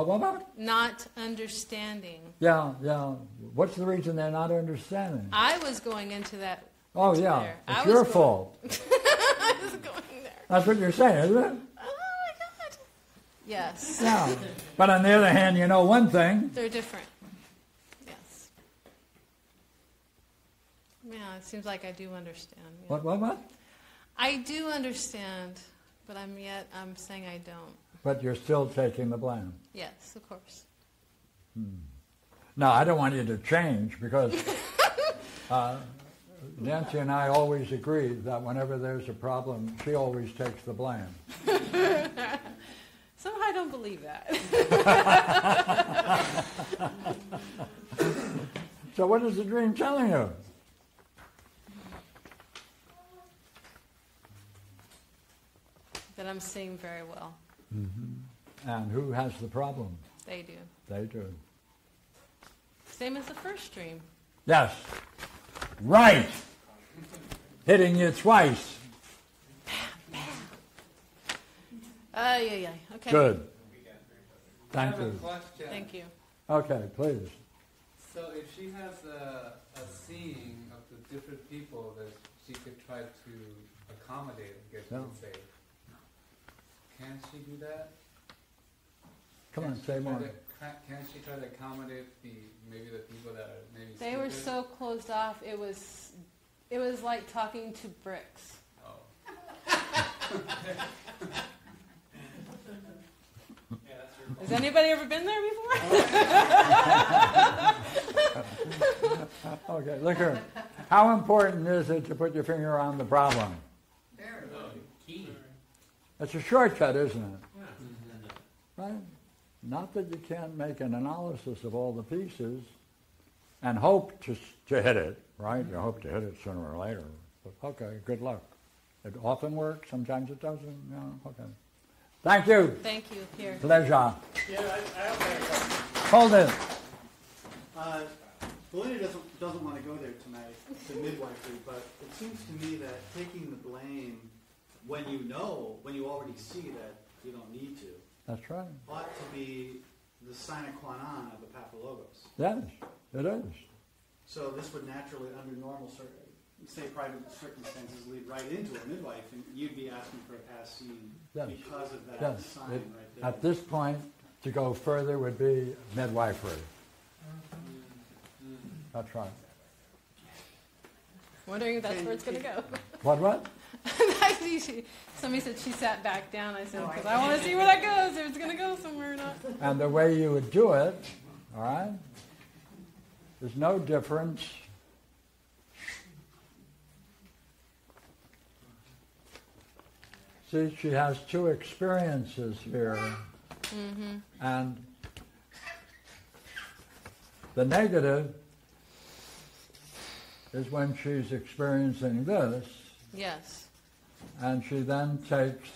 Not understanding. Yeah. What's the reason they're not understanding? I was going into that. Oh, yeah. There. It's your fault. I was going there. That's what you're saying, isn't it? Oh, my God. Yes. Yeah. But on the other hand, you know one thing. They're different. Yes. Yeah, it seems like I do understand. Yeah. What? I do understand, but I'm saying I don't. But you're still taking the blame. Yes, of course. Now, I don't want you to change because Nancy and I always agree that whenever there's a problem, she always takes the blame. Somehow I don't believe that. So what is the dream telling you? That I'm seeing very well. Mm-hmm. And who has the problem? They do. They do. Same as the first dream. Yes. Right. Hitting you twice. Bam, bam. Yeah, yeah. Okay. Good. Thank you. Thank you. Okay, please. So if she has a seeing of the different people that she could try to accommodate and get them saved, can she do that? Come on, say more. Can she try to accommodate maybe the people that are maybe they were so closed off? It was like talking to bricks. Oh. Has anybody ever been there before? Okay, look here. How important is it to put your finger on the problem? Very key. It's a shortcut, isn't it? Yeah. Right? Not that you can't make an analysis of all the pieces and hope to hit it, right? You hope to hit it sooner or later. But okay, good luck. It often works, sometimes it doesn't, you know, okay. Thank you. Thank you, Pierre. Pleasure. Yeah, I hold it. Belinda doesn't want to go there tonight, the midwifery, but it seems to me that taking the blame when you know, when you already see that you don't need to. That's right. Ought to be the sine qua non of the papillogos. Yes, it is. So this would naturally, under normal circumstances, lead right into a midwife, and you'd be asking for a past scene because of that sign right there. At this point, to go further would be midwifery. Mm-hmm. That's right. Wondering if that's where it's going to go. What? Somebody said she sat back down. I said, because I want to see where that goes, if it's going to go somewhere or not. And the way you would do it, all right, there's no difference. See, she has two experiences here. Mm-hmm. And the negative is when she's experiencing this. Yes. And she then takes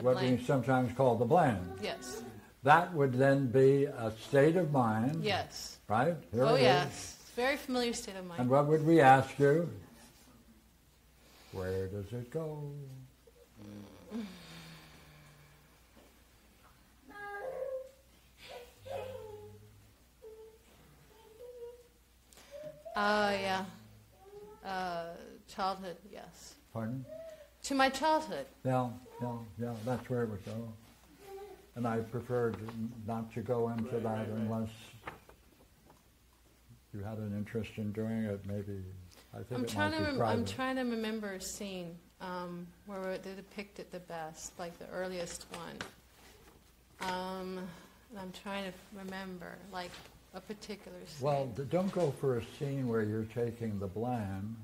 what we sometimes call the blame. Yes. That would then be a state of mind. Yes. Right? Here it is. Yes. Very familiar state of mind. And what would we ask you? Where does it go? Childhood, yes. Pardon? To my childhood. Yeah, that's where it would go. And I preferred not to go into that unless you had an interest in doing it, maybe. I think I'm trying to remember a scene where they depict it the best, like the earliest one. And I'm trying to remember, like, a particular scene. Well, don't go for a scene where you're taking the blame,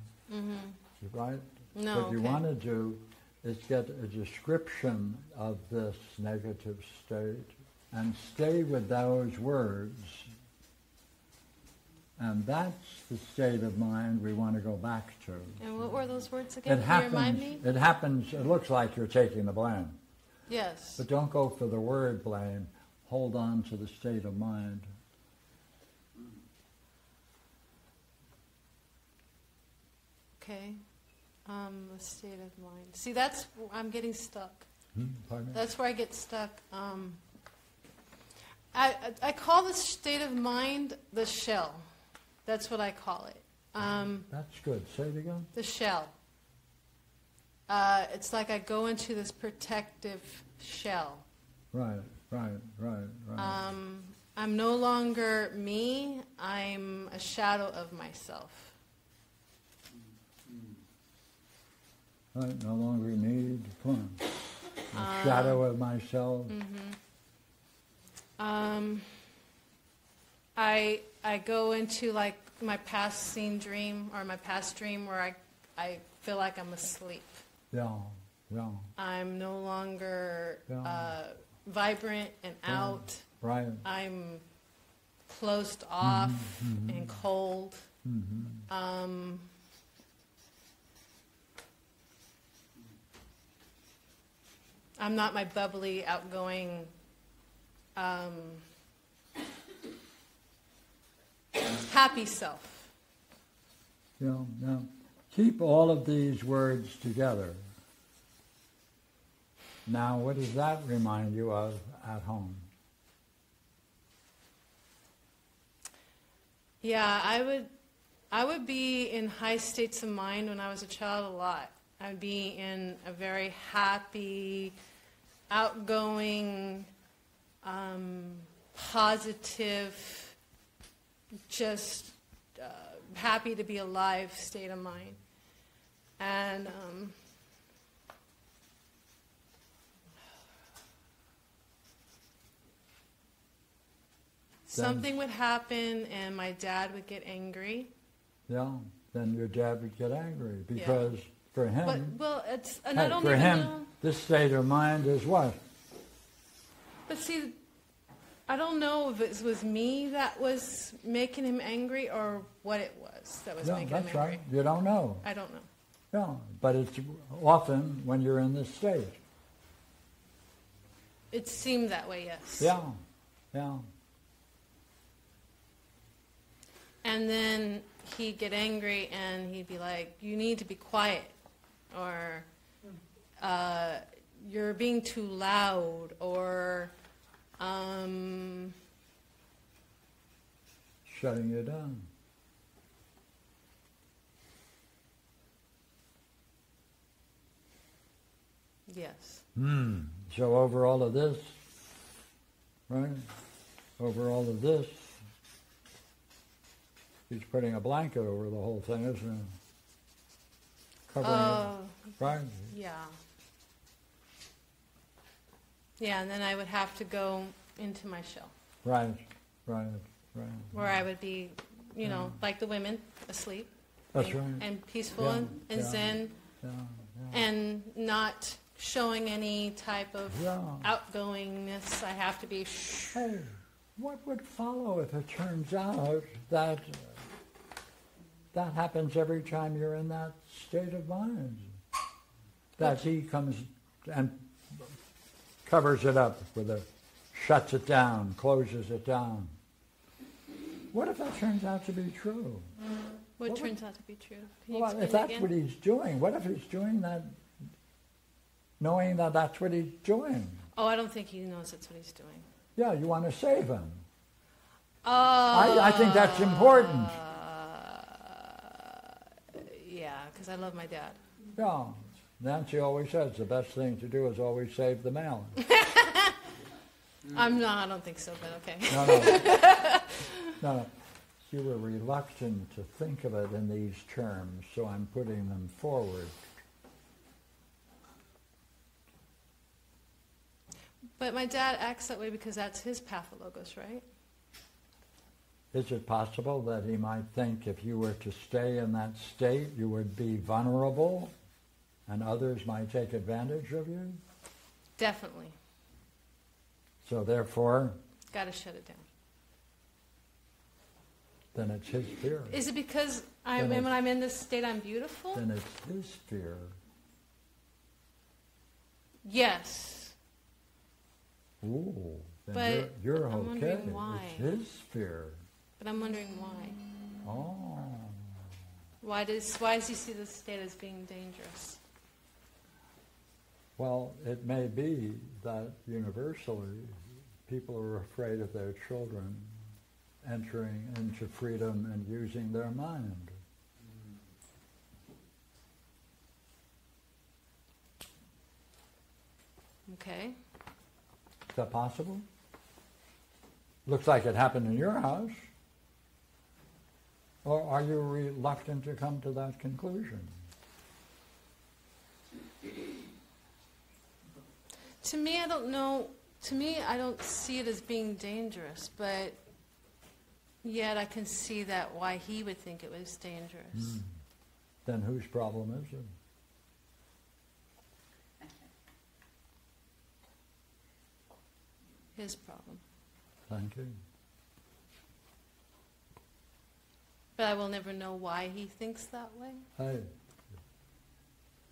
right? No, what you want to do is get a description of this negative state and stay with those words. And that's the state of mind we want to go back to. And what were those words again? Can you remind me? It happens. It looks like you're taking the blame. Yes. But don't go for the word blame. Hold on to the state of mind. Okay. The state of mind. See, that's where I'm getting stuck. Pardon? That's where I get stuck. I call the state of mind the shell. That's what I call it. That's good. Say it again. The shell. It's like I go into this protective shell. Right. I'm no longer me. I'm a shadow of myself. Right, no longer need. Come on. A shadow of myself. Mm-hmm. I go into like my past scene dream or my past dream where I feel like I'm asleep. Yeah. I'm no longer vibrant and out. Right. I'm closed off and cold. I'm not my bubbly, outgoing, happy self. Yeah, now keep all of these words together. Now, what does that remind you of at home? Yeah, I would be in high states of mind when I was a child a lot. I would be in a very happy, outgoing, positive, just happy to be alive state of mind. And something would happen and my dad would get angry. Yeah, then your dad would get angry because... Yeah. For him, this state of mind is what? But see, I don't know if it was me that was making him angry or what it was that was making him angry. Right. You don't know. I don't know. Yeah, but it's often when you're in this state. It seemed that way, yes. Yeah, yeah. And then he'd get angry and he'd be like, you need to be quiet. Or you're being too loud, or shutting you down. Yes. So over all of this, right? Over all of this, he's putting a blanket over the whole thing, isn't he? Covering it, right? Yeah. Yeah, and then I would have to go into my shell. Right, right, right. Where I would be, you know, like the women, asleep. That's right. And peaceful and zen. Yeah, yeah. And not showing any type of outgoingness. I have to be... Hey, what would follow if it turns out that... That happens every time you're in that state of mind. That he comes and covers it up with a, shuts it down, closes it down. What if that turns out to be true? What turns out to be true? Well, if that's what he's doing, what if he's doing that, knowing that that's what he's doing? Oh, I don't think he knows that's what he's doing. Yeah, you want to save him. I think that's important. Because I love my dad. Yeah. Nancy always says the best thing to do is always save the man. I don't think so, but okay. No. You were reluctant to think of it in these terms, so I'm putting them forward. But my dad acts that way because that's his pathologos, right? Is it possible that he might think if you were to stay in that state, you would be vulnerable and others might take advantage of you? Definitely. So therefore... Got to shut it down. Then it's his fear. Is it because when I'm in this state, I'm beautiful? Then it's his fear. Yes. Ooh, then but you're I'm okay. Why. It's his fear. But I'm wondering why. Oh. Why does he see this state as being dangerous? Well, it may be that universally people are afraid of their children entering into freedom and using their mind. Okay. Is that possible? Looks like it happened in your house. Or are you reluctant to come to that conclusion? To me, I don't know. To me, I don't see it as being dangerous, but yet I can see that why he would think it was dangerous. Then whose problem is it? His problem. Thank you. But I will never know why he thinks that way.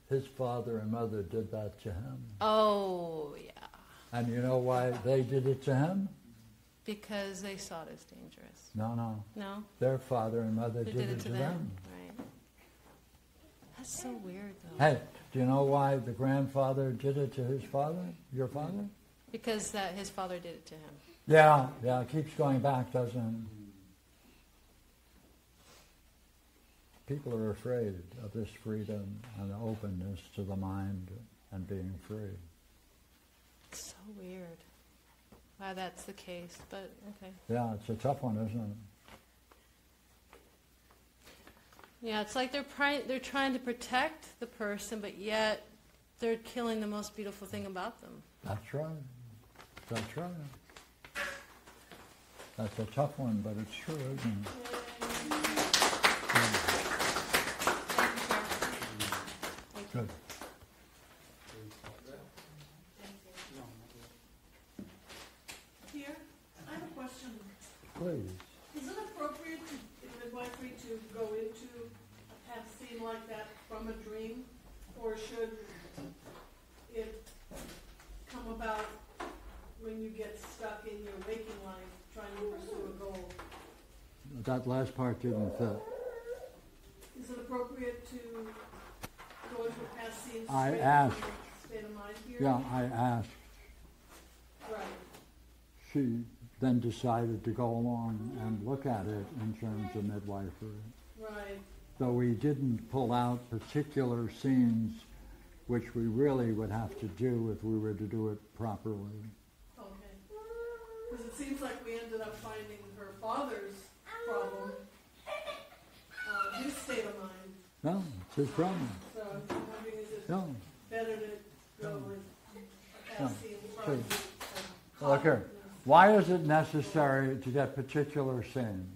His father and mother did that to him. Oh, yeah. And you know why they did it to him? Because they saw it as dangerous. No, no. No? Their father and mother did it to them. Right. That's so weird, though. Hey, do you know why the grandfather did it to his father, your father? Because his father did it to him. Yeah, yeah, it keeps going back, doesn't it? People are afraid of this freedom and openness to the mind and being free. It's so weird. Wow, that's the case, but okay. Yeah, it's a tough one, isn't it? Yeah, it's like they're trying to protect the person, but yet they're killing the most beautiful thing about them. That's right. That's right. That's a tough one, but it's true, isn't it? Thank you. Good. Pierre, I have a question. Please. Is it appropriate for the wife to go into a pet scene like that from a dream, or should it come about when you get stuck in your waking life trying to pursue a goal? That last part didn't fit. Is it appropriate to go into a past scene state of mind here? Yeah, I asked. Right. She then decided to go along and look at it in terms of midwifery. Right. Though we didn't pull out particular scenes, which we really would have to do if we were to do it properly. Because it seems like we ended up finding her father's problem, his state of mind. No, it's his problem. So I'm wondering, is it better to go with a past scene from look here. Why is it necessary to get particular scenes?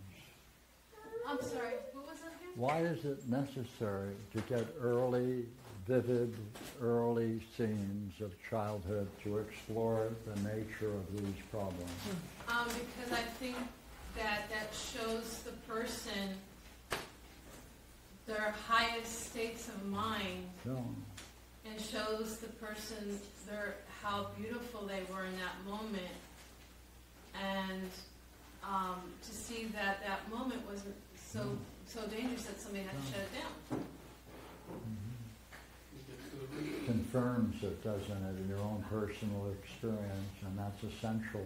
I'm sorry, what was that again? Why is it necessary to get early, vivid, early scenes of childhood to explore the nature of these problems? Because I think that shows the person their highest states of mind, and shows the person how beautiful they were in that moment, and to see that that moment wasn't so dangerous that somebody had to shut it down. Confirms it, doesn't it, in your own personal experience, and that's essential.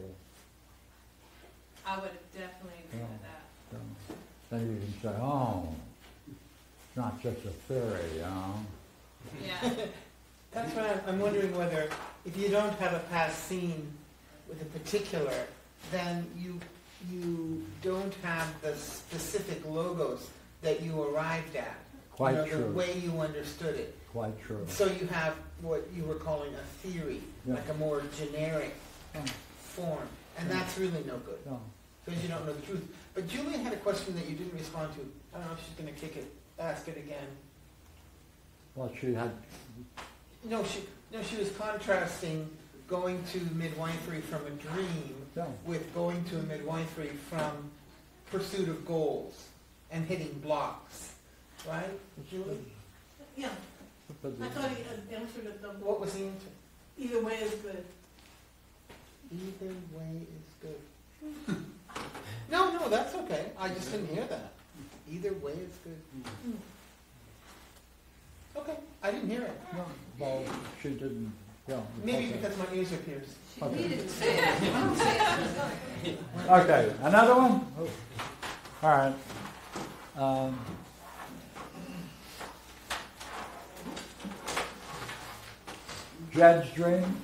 I would have definitely agree with that. Yeah. Then you can say, oh, it's not just a theory, you know? Yeah. That's why I'm wondering whether, if you don't have a past scene with a particular, then you don't have the specific logos that you arrived at. Quite true. The way you understood it. Quite true. So you have what you were calling a theory, like a more generic form, and that's really no good, because you don't know the truth. But Julie had a question that you didn't respond to. I don't know if she's going to ask it again. Well, she had... No, she was contrasting going to midwifery from a dream with going to midwifery from pursuit of goals and hitting blocks, right, Julie? Yeah. I thought he had answered it, though. What was the answer? Either way is good. Either way is good. No, that's okay. I just didn't hear that. Either way is good. Okay, I didn't hear it. No, well, she didn't. Yeah, maybe because my ears are pierced. She needed to say it. Okay, another one? All right. Jed's dream.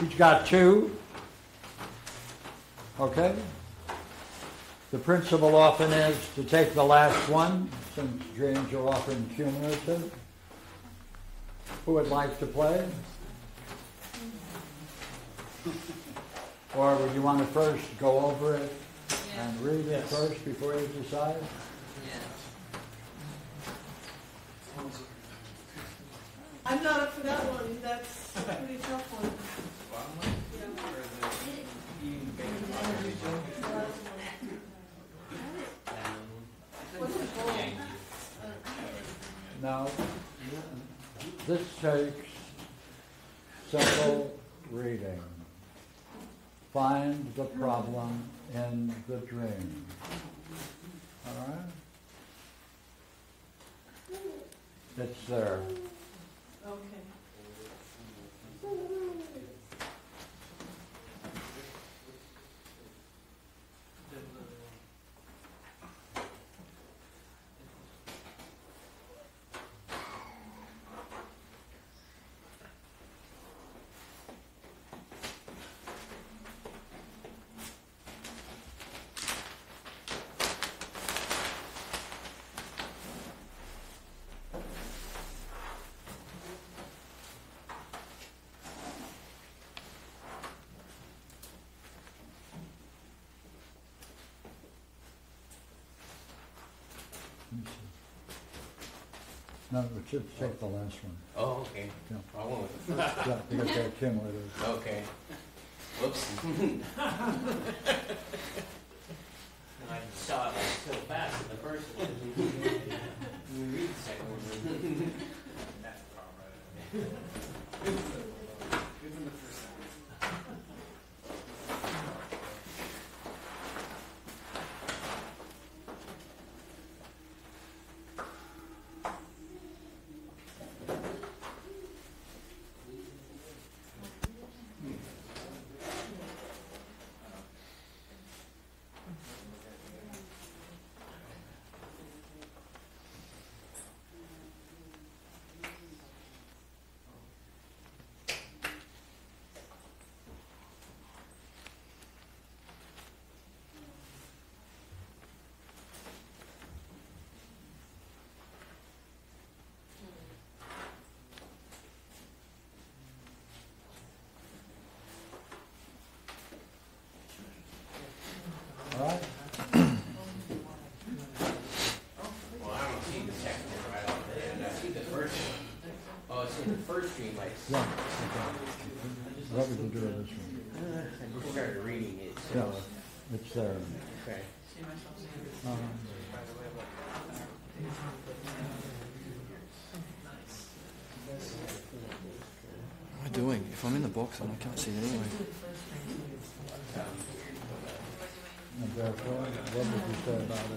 He's got two. Okay? The principle often is to take the last one, since dreams are often cumulative. Who would like to play? Or would you want to first go over it and read it first before you decide? I'm not up for that one. That's a pretty tough one. This takes simple reading. Find the problem in the dream. All right? It's there. Okay. No, it should take the last one. Oh, okay. Yeah. I went with the first. Yeah, because they're cumulative. Okay. Whoops. I saw it so fast in the first one. You read the second one. That's the problem, right? Yeah. What we can do in this one. We started reading it. So. Yeah, it's there. Okay. What am I doing? If I'm in the box, I can't see it anyway. And therefore, what did you say about it?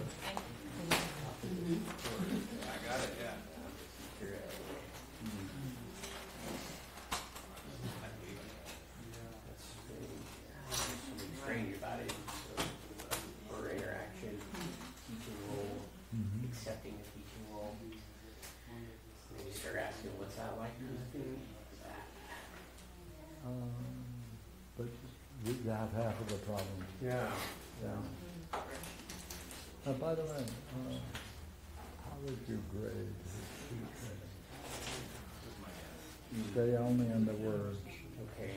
Half of the problem. Yeah. Yeah. And by the way, how would you grade his teaching? Stay only in the words. Okay.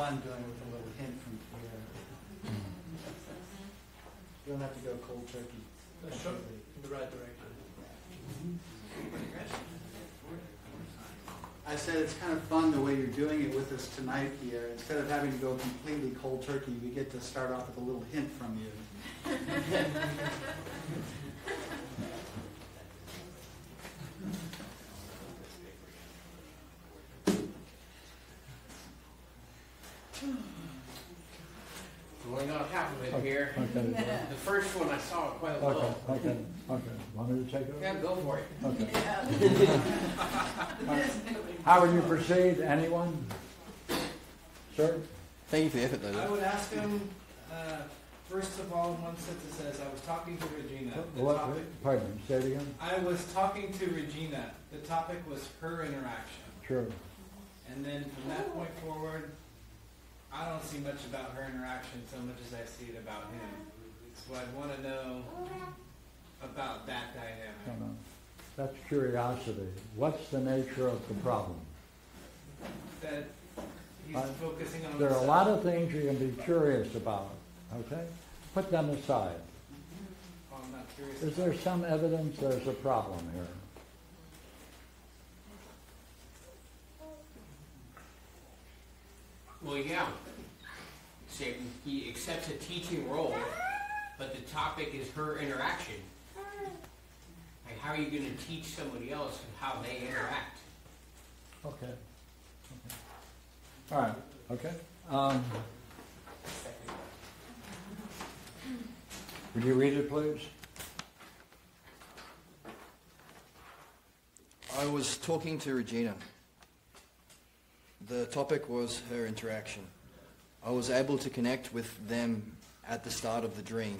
I'm doing with a little hint from Pierre. You don't have to go cold turkey. No, sure. In the right direction. I said it's kind of fun the way you're doing it with us tonight, Pierre. Instead of having to go completely cold turkey, we get to start off with a little hint from you. Here. Okay. The first one I saw quite low. Okay. Okay. Want me to take it over? Yeah, go for it. Okay. How would you proceed? Anyone? Sir? Thank you for the effort, though. I would ask him, first of all, in one sentence says, I was talking to Regina. Pardon, say it again? I was talking to Regina. The topic was her interaction. Sure. And then from that point forward, I don't see much about her interaction so much as I see it about him. So I'd want to know about that dynamic. That's curiosity. What's the nature of the problem? That he's focusing on himself. There are a lot of things you can be curious about, okay? Put them aside. Oh, I'm not curious. Is there some evidence there's a problem here? Well, yeah. Satan, he accepts a teaching role, but the topic is her interaction. Like, how are you going to teach somebody else how they interact? Okay. Okay. All right. Okay. Would you read it, please? I was talking to Regina. The topic was her interaction. I was able to connect with them at the start of the dream.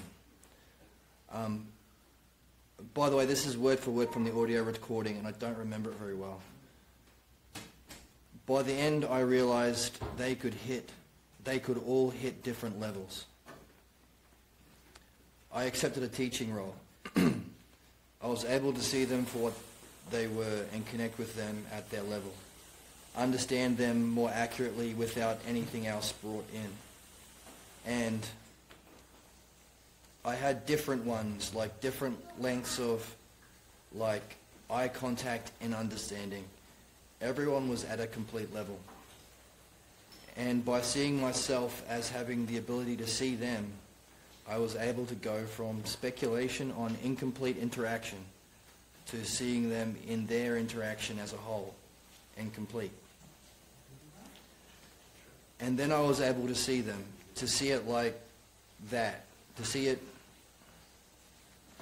By the way, this is word for word from the audio recording, and I don't remember it very well. By the end, I realized they could all hit different levels. I accepted a teaching role. I was able to see them for what they were and connect with them at their level. Understand them more accurately without anything else brought in. And I had different ones, like different lengths of like eye contact and understanding. Everyone was at a complete level. And by seeing myself as having the ability to see them, I was able to go from speculation on incomplete interaction to seeing them in their interaction as a whole and complete. And then I was able to see them, to see it like that, to see it.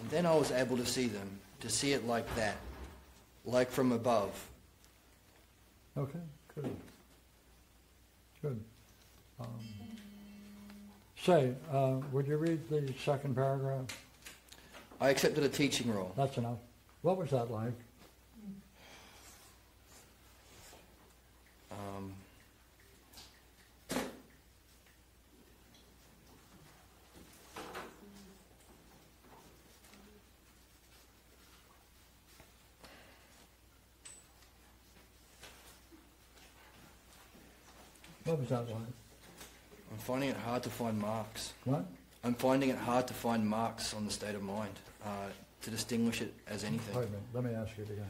And then I was able to see them, to see it like that, like from above. Okay, good. Good. Would you read the second paragraph? I accepted a teaching role. That's enough. What was that like? What was that like? I'm finding it hard to find marks. What? I'm finding it hard to find marks on the state of mind, to distinguish it as anything. Wait a minute, let me ask you it again.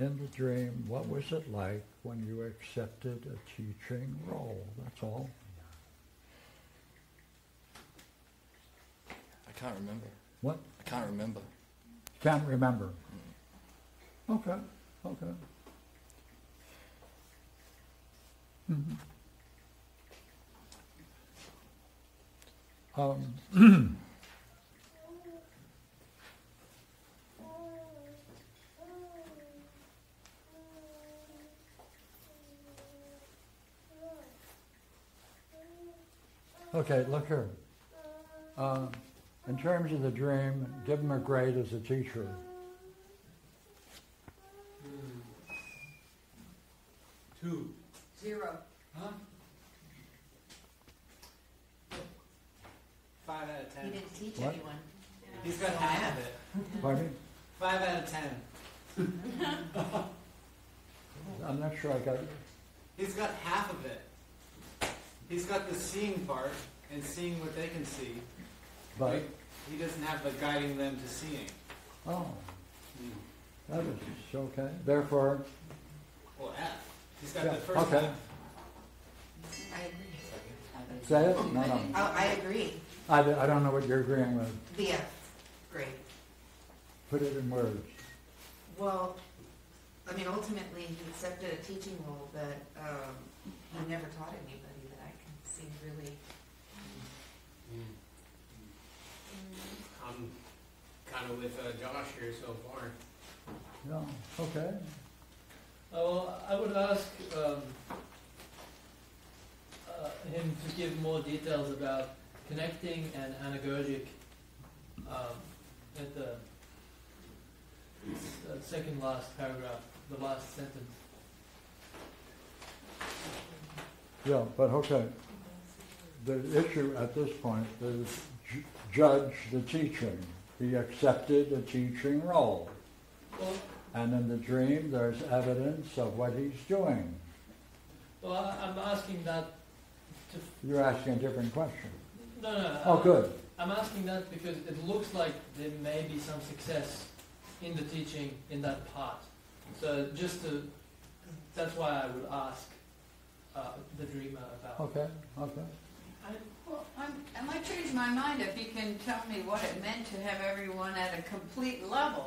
In the dream, what was it like when you accepted a teaching role? That's all. I can't remember. What? I can't remember. You can't remember? Mm. Okay, okay. Mm-hmm. Okay, look here. In terms of the dream, give them a grade as a teacher. Two. 0. Huh? 5 out of 10. He didn't teach what? Anyone. He's got the hang of it. Pardon? 5 out of 10. I'm not sure I got it. He's got half of it. He's got the seeing part and seeing what they can see. But right? He doesn't have the guiding them to seeing. Oh. Mm. That is okay. Therefore. Well, F. He's got the first. Okay. Half. I agree. Is that it? No, no. I agree. I don't know what you're agreeing with. The F. Great. Put it in words. Well, I mean, ultimately, he accepted a teaching role that he never taught anybody. Really. I'm kind of with Josh here so far. Yeah. Okay. Well, I would ask him to give more details about connecting and anagogic at the second last paragraph, the last sentence. Yeah, but okay. The issue at this point is judge the teaching. He accepted a teaching role. Well, and in the dream, there's evidence of what he's doing. Well, I'm asking that to... You're asking a different question. No. Oh, good. I'm asking that because it looks like there may be some success in the teaching in that part. So just to... That's why I would ask the dreamer about. Okay, okay. I might change my mind if you can tell me what it meant to have everyone at a complete level.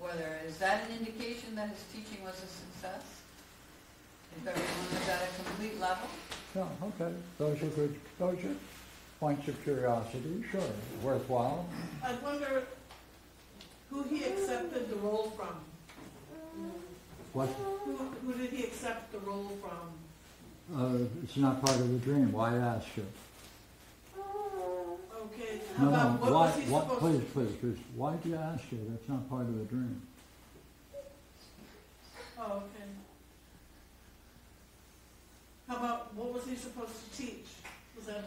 Whether is that an indication that his teaching was a success? If everyone is at a complete level? Yeah, okay. Those are good. Those are points of curiosity. Sure, worthwhile. I wonder who he accepted the role from. What? Who did he accept the role from? It's not part of the dream. Why ask you? Okay. How about what was he supposed to do? Please. Why do you ask you? That's not part of the dream. Oh, okay. How about what was he supposed to teach? Was that a...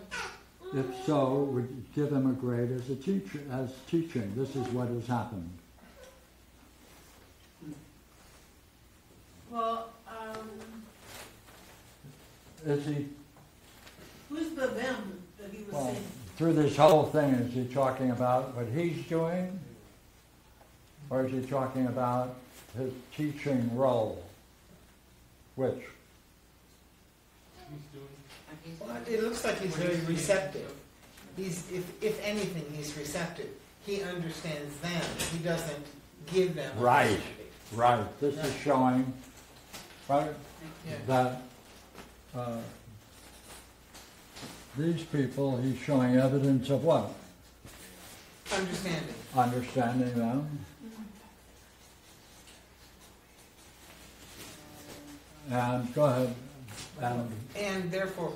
If so, would give him a grade as a teacher, as teaching. This is what has happened. Well, is he? Who's the them that he was saying? Through this whole thing, is he talking about what he's doing, or is he talking about his teaching role? Which? Well, it looks like he's very receptive. He's, if anything, he's receptive. He understands them. He doesn't give them. Right, right. This is showing, right, that these people, he's showing evidence of what? Understanding. Understanding them. And go ahead. And therefore,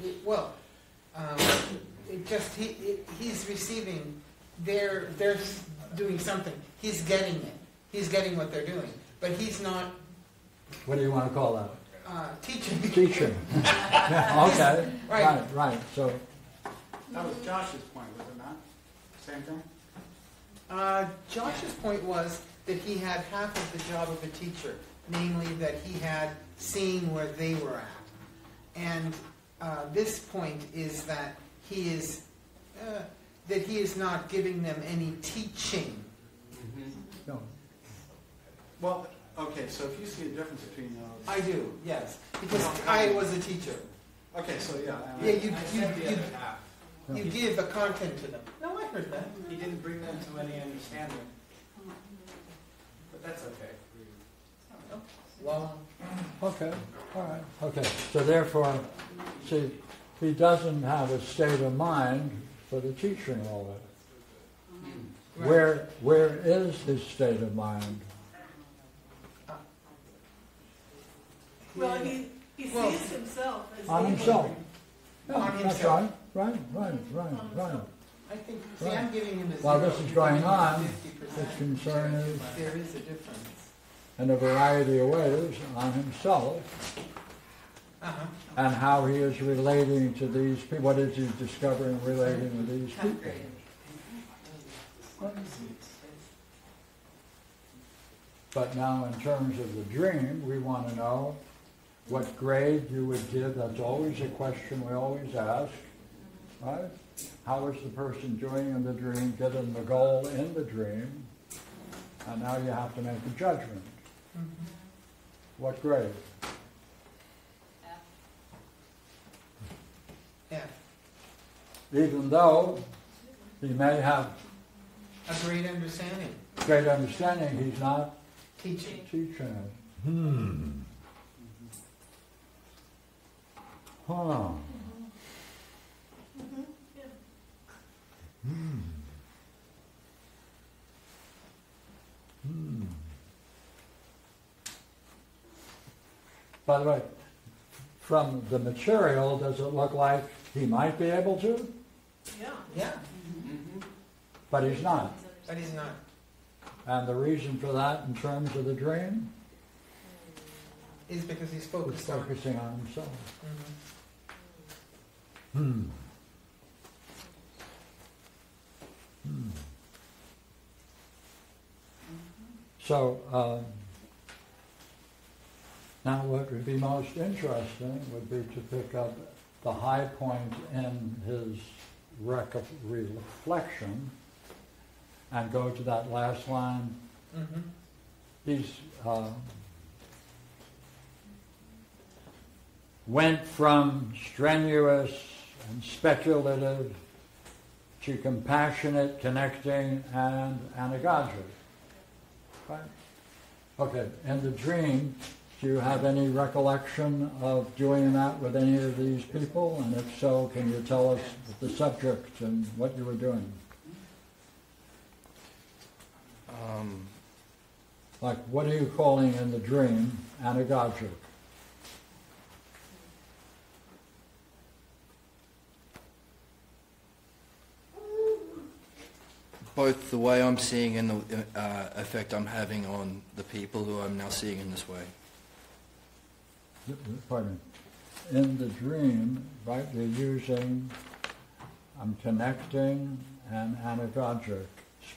he's receiving, they're doing something. He's getting it. He's getting what they're doing. But he's not... What do you want to call that? Teaching. Teaching. Yeah, okay. Right. So that was Josh's point, was it not? Same thing? Josh's point was that he had half of the job of a teacher, namely that he had seeing where they were at. And this point is that he is not giving them any teaching. Mm-hmm. No. Well, okay, so if you see a difference between those... I do, yes, because I was a teacher. Okay, so yeah. You give the content to them. No, I heard that. He didn't bring them to any understanding. But that's okay. Well, okay, all right. Okay, so therefore, see, he doesn't have a state of mind for the teaching role. Right. Where is his state of mind? Well, he sees himself as on himself. Yeah, on that's himself. Right. I think, see, I'm giving him a zero. While this is going on, his concern is there is a difference in a variety of ways on himself and how he is relating to these people. What is he discovering relating to these people? But now, in terms of the dream, we want to know what grade you would give. That's always a question we always ask, right? How is the person doing in the dream, given the goal in the dream? And now you have to make a judgment. Mm-hmm. What grade? F. Even though he may have a great understanding. Great understanding, he's not teaching. By the way, from the material, does it look like he might be able to? Yeah. Mm-hmm. But he's not. And the reason for that, in terms of the dream, is because he's focusing on himself. Mm-hmm. So now, what would be most interesting would be to pick up the high point in his reflection and go to that last line. Mm-hmm. He's went from strenuous and speculative to compassionate, connecting, and anagogic. Right? Okay, and the dream, do you have any recollection of doing that with any of these people? And if so, can you tell us the subject and what you were doing? Like, what are you calling in the dream anagogic? Both the way I'm seeing and the effect I'm having on the people who I'm now seeing in this way. Pardon me. In the dream, right, you're using, I'm connecting and anagogic.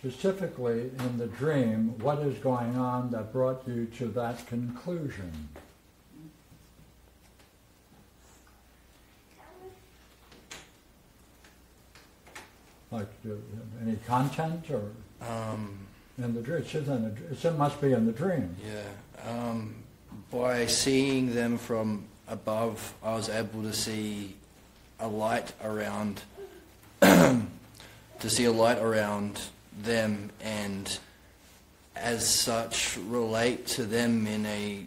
Specifically in the dream, what is going on that brought you to that conclusion? Like, any content or in the dream? It must be in the dream. Yeah. By seeing them from above, I was able to see a light around them, and as such relate to them in a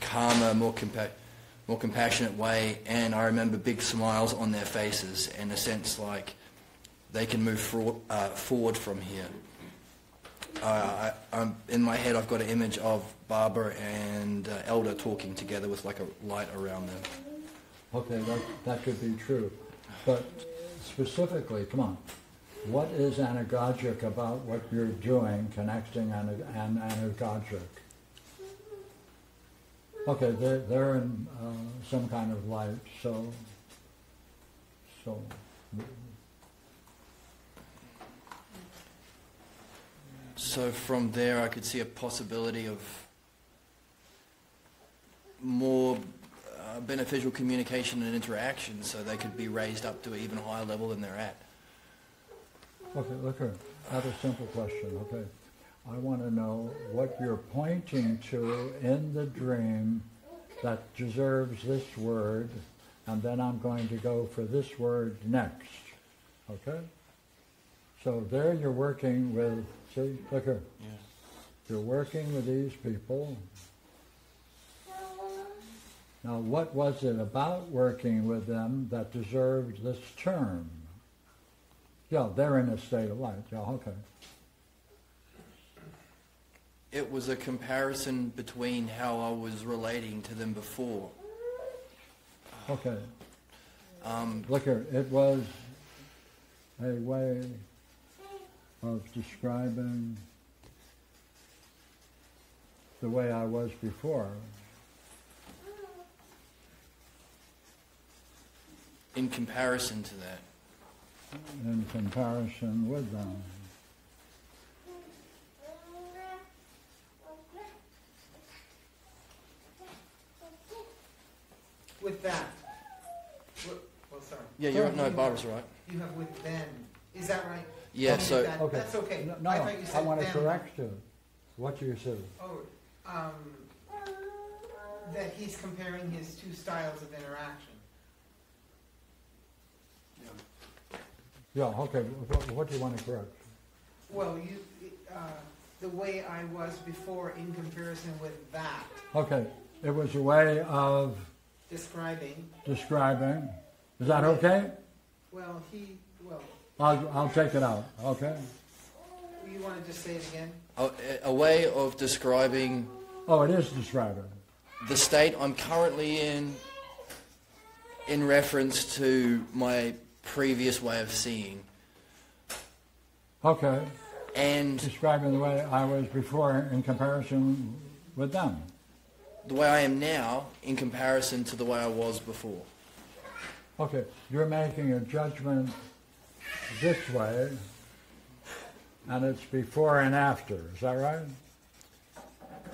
calmer, more compassionate way, and I remember big smiles on their faces, in a sense like they can move forward from here. In my head I've got an image of Barbara and Elder talking together with like a light around them. Okay, that could be true, but specifically, come on, what is anagogic about what you're doing, connecting and anagogic? Okay, they're in some kind of light, so So from there I could see a possibility of more beneficial communication and interaction, so they could be raised up to an even higher level than they're at. Okay, look here. I have a simple question, okay? I want to know what you're pointing to in the dream that deserves this word, and then I'm going to go for this word next, okay? So there you're working with, see, look here. Yeah. You're working with these people. Now what was it about working with them that deserved this term? Yeah, they're in a state of light. Yeah, okay. It was a comparison between how I was relating to them before. Okay. Look here, it was a way of describing the way I was before. In comparison to that. In comparison with them. With that. Well, sorry. Yeah, you're right. No, Barbara's right. You have with them. Is that right? Yeah, okay, so... That, okay. That's okay. No, I want to correct you. What you said. Oh, that he's comparing his two styles of interaction. Yeah, okay. What do you want to correct? Well, the way I was before in comparison with that. Okay, it was a way of... Describing. Is that okay? Well, I'll take it out, okay? You want to just say it again? A way of describing... Oh, it is describing. The state I'm currently in reference to my... previous way of seeing. Okay. And describing the way I was before in comparison with them. The way I am now in comparison to the way I was before. Okay. You're making a judgment this way, and it's before and after. Is that right?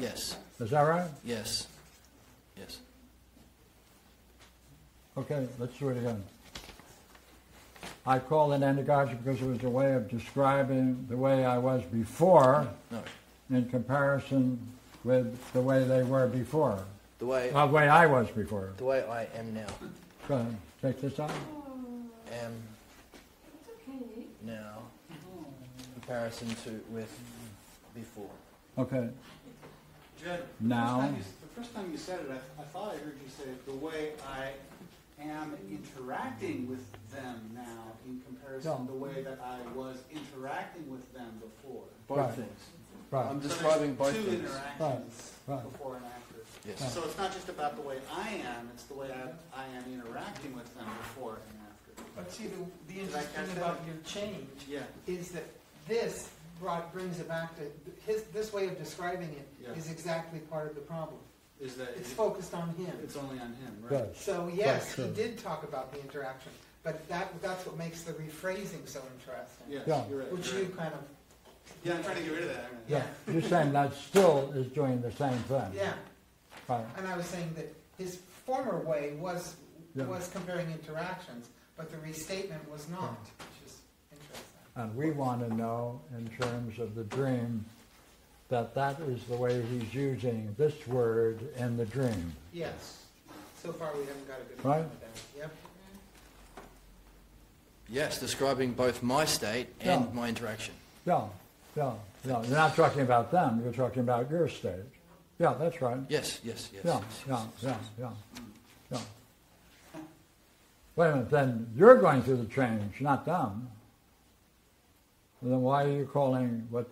Yes. Is that right? Yes. Yes. Okay. Let's do it again. I call it anagogic because it was a way of describing the way I was before in comparison with the way they were before. The way I was before. The way I am now. Go ahead. Take this out. Am now in comparison to with before. Okay. Jed, now. The first time you said it, I thought I heard you say it, the way I am interacting with them now in comparison to the way that I was interacting with them before. Both things. Right. I'm describing both things. Two interactions before and after. Yes. Right. So it's not just about the way I am, it's the way I am interacting with them before and after. But see, the interesting thing about your change is that this brings it back to, this way of describing it is exactly part of the problem. Is that it's focused on him. It's only on him, right? Yes. So yes, he did talk about the interaction, but that's what makes the rephrasing so interesting. Yes, you're right. Which you kind of... Yeah, I'm trying to get rid of that. Yeah. You're saying that still is doing the same thing. Yeah. Right. And I was saying that his former way was comparing interactions, but the restatement was not, which is interesting. And we want to know, in terms of the dream, that is the way he's using this word in the dream. Yes. So far we haven't got a good point with that. Yep. Yes, describing both my state and my interaction. Yeah, yeah, yeah. You're not talking about them, you're talking about your state. Yeah, that's right. Yes, yes, yes. Yeah, yes, yeah, yes, yeah, yeah, yeah. Wait a minute, then you're going through the change, not them. And then why are you calling what?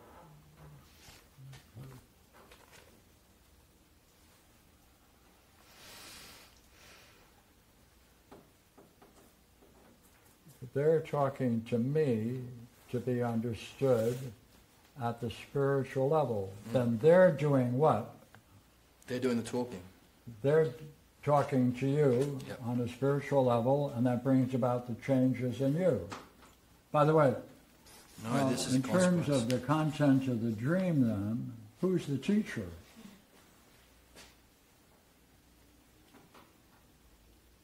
They're talking to me to be understood at the spiritual level. Then they're doing what? They're doing the talking. They're talking to you on a spiritual level, and that brings about the changes in you. By the way, this is in terms of the content of the dream then, who's the teacher?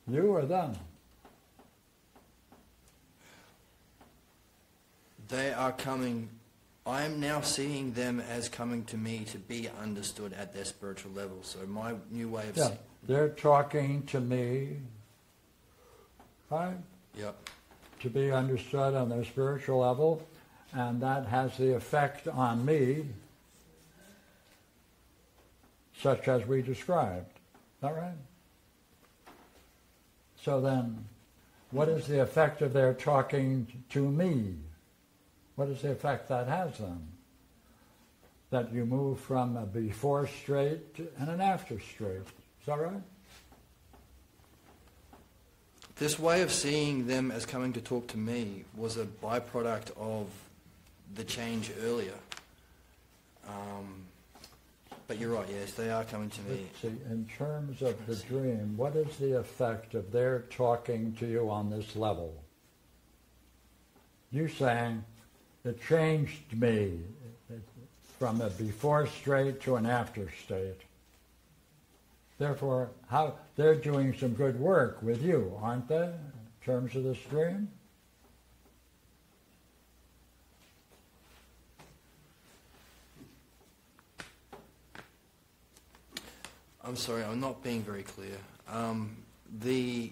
You or them? They are coming, I am now seeing them as coming to me to be understood at their spiritual level. So my new way of seeing. They're talking to me, right? Yep. To be understood on their spiritual level, and that has the effect on me, such as we described. Is that right? So then, what is the effect of their talking to me? What is the effect that has on? That you move from a before straight and an after straight. Is that right? This way of seeing them as coming to talk to me was a byproduct of the change earlier. But you're right, yes, they are coming to me. See, in terms of the dream, what is the effect of their talking to you on this level? You saying, it changed me from a before state to an after state. Therefore, they're doing some good work with you, aren't they, in terms of this dream? I'm sorry, I'm not being very clear. The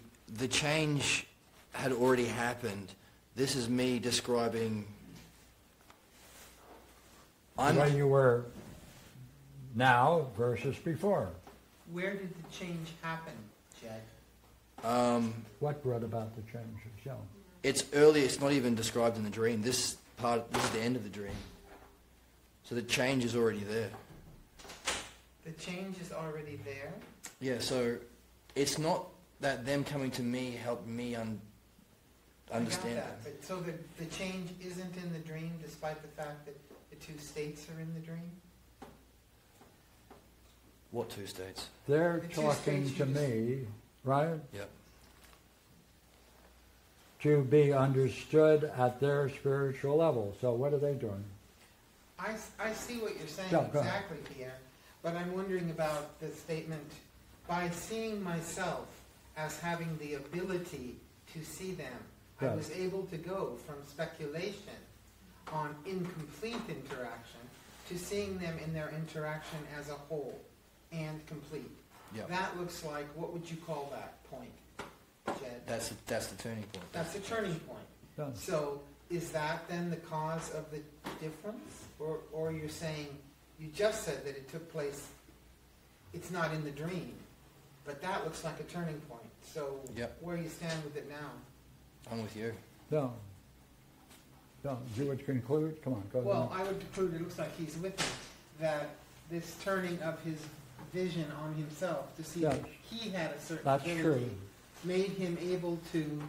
change had already happened. This is me describing... where you were now versus before. Where did the change happen, Jed? What brought about the change itself? It's early. It's not even described in the dream. This part, this is the end of the dream. So the change is already there. The change is already there? Yeah, so it's not that them coming to me helped me understand that. But so the change isn't in the dream despite the fact that the two states are in the dream? What two states? They're talking to me, right? Yep. To be understood at their spiritual level. So what are they doing? I see what you're saying exactly, Pierre. But I'm wondering about the statement, by seeing myself as having the ability to see them, I was able to go from speculation on incomplete interaction to seeing them in their interaction as a whole and complete. Yep. That looks like, what would you call that point, Jed? That's the turning point. That's the turning point. Done. So is that then the cause of the difference? Or you're saying, you just said that it took place, it's not in the dream, but that looks like a turning point. So yep. Where you stand with it now? I'm with you. Done. Done. You would conclude? Come on, go ahead. Well, I would conclude it looks like he's with you, that this turning of his vision on himself to see that he had a certain ability made him able to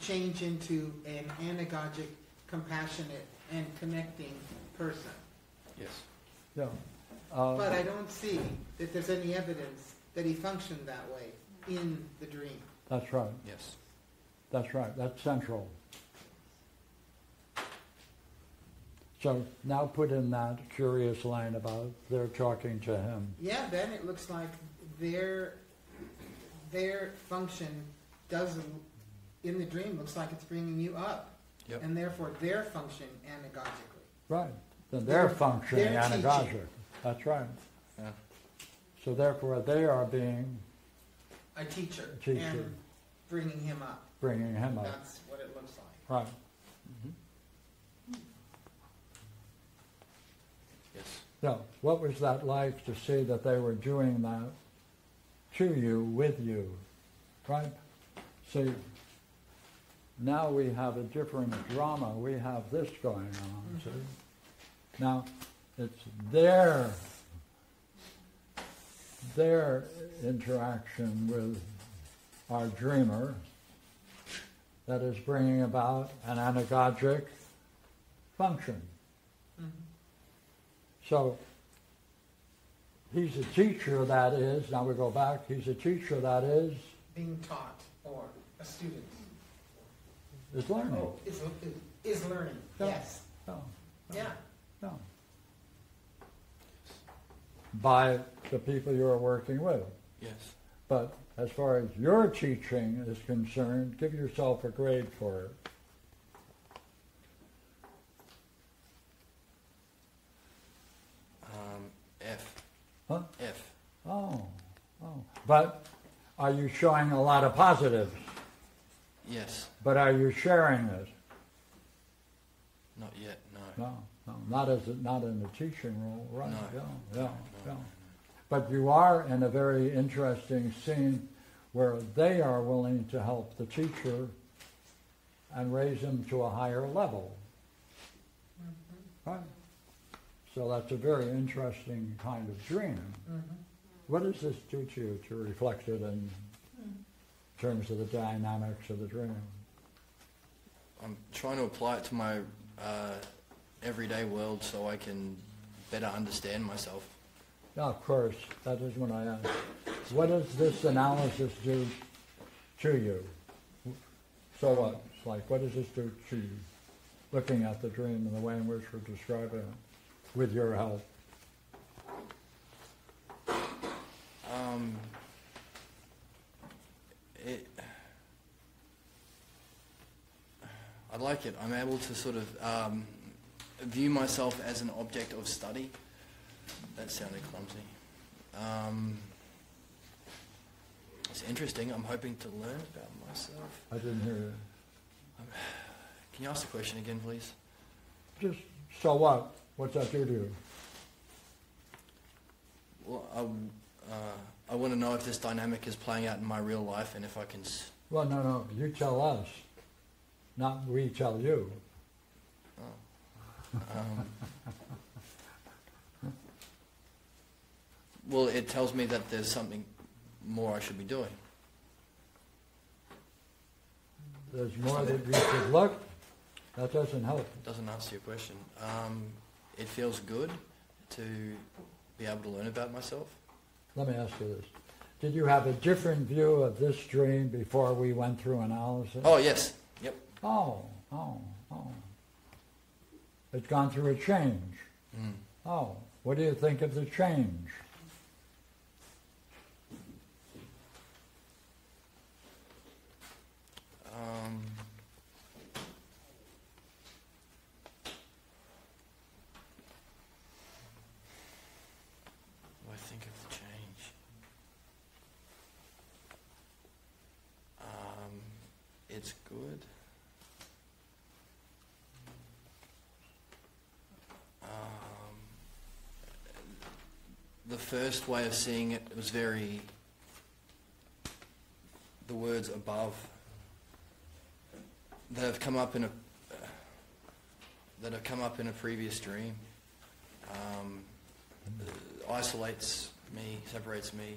change into an anagogic, compassionate, and connecting person. Yes. Yeah. But I don't see that there's any evidence that he functioned that way in the dream. That's right. Yes. That's right. That's central. So now put in that curious line about they're talking to him. Yeah, then it looks like their function doesn't, in the dream, looks like it's bringing you up. Yep. And therefore their function anagogically. Right. Then their function anagogic. That's right. Yeah. So therefore they are being a teacher. And bringing him up. Bringing him up. That's what it looks like. Right. Mm-hmm. No, what was that like to see that they were doing that to you, with you, right? See, now we have a different drama. We have this going on, see? Now, it's their interaction with our dreamer that is bringing about an anagogic function. So he's a teacher that is, now we go back, he's a teacher that is? Being taught, or a student. Is learning. Oh, is learning, no. Yes. No. No. Yeah. No. By the people you're working with. Yes. But as far as your teaching is concerned, give yourself a grade for it. F. Huh? F. Oh. Oh. But are you showing a lot of positives? Yes. But are you sharing it? Not yet, no. No. No. Not in the teaching role, right? No. Yeah. Yeah. No. Yeah. But you are in a very interesting scene where they are willing to help the teacher and raise him to a higher level. Mm-hmm. Right? So that's a very interesting kind of dream. Mm-hmm. What does this do to you to reflect it in terms of the dynamics of the dream? I'm trying to apply it to my everyday world so I can better understand myself. Now, of course, that is what I ask. What does this analysis do to you? So what? It's like, what does this do to you? Looking at the dream and the way in which we're describing it. With your help? I like it. I'm able to sort of view myself as an object of study. That sounded clumsy. It's interesting. I'm hoping to learn about myself. I didn't hear you. Can you ask the question again, please? Just, so what? What's that do to you? Well, I want to know if this dynamic is playing out in my real life and if I can... Well, no, no. You tell us. Not we tell you. Oh. Well, it tells me that there's something more I should be doing. There's more that you should look? That doesn't help. It doesn't answer your question. It feels good to be able to learn about myself. Let me ask you this. Did you have a different view of this dream before we went through analysis? Oh, yes. Yep. Oh. It's gone through a change. Mm. Oh, what do you think of the change? Think of the change. it's good. The first way of seeing it was very, the words above that have come up in a previous dream isolates me, separates me.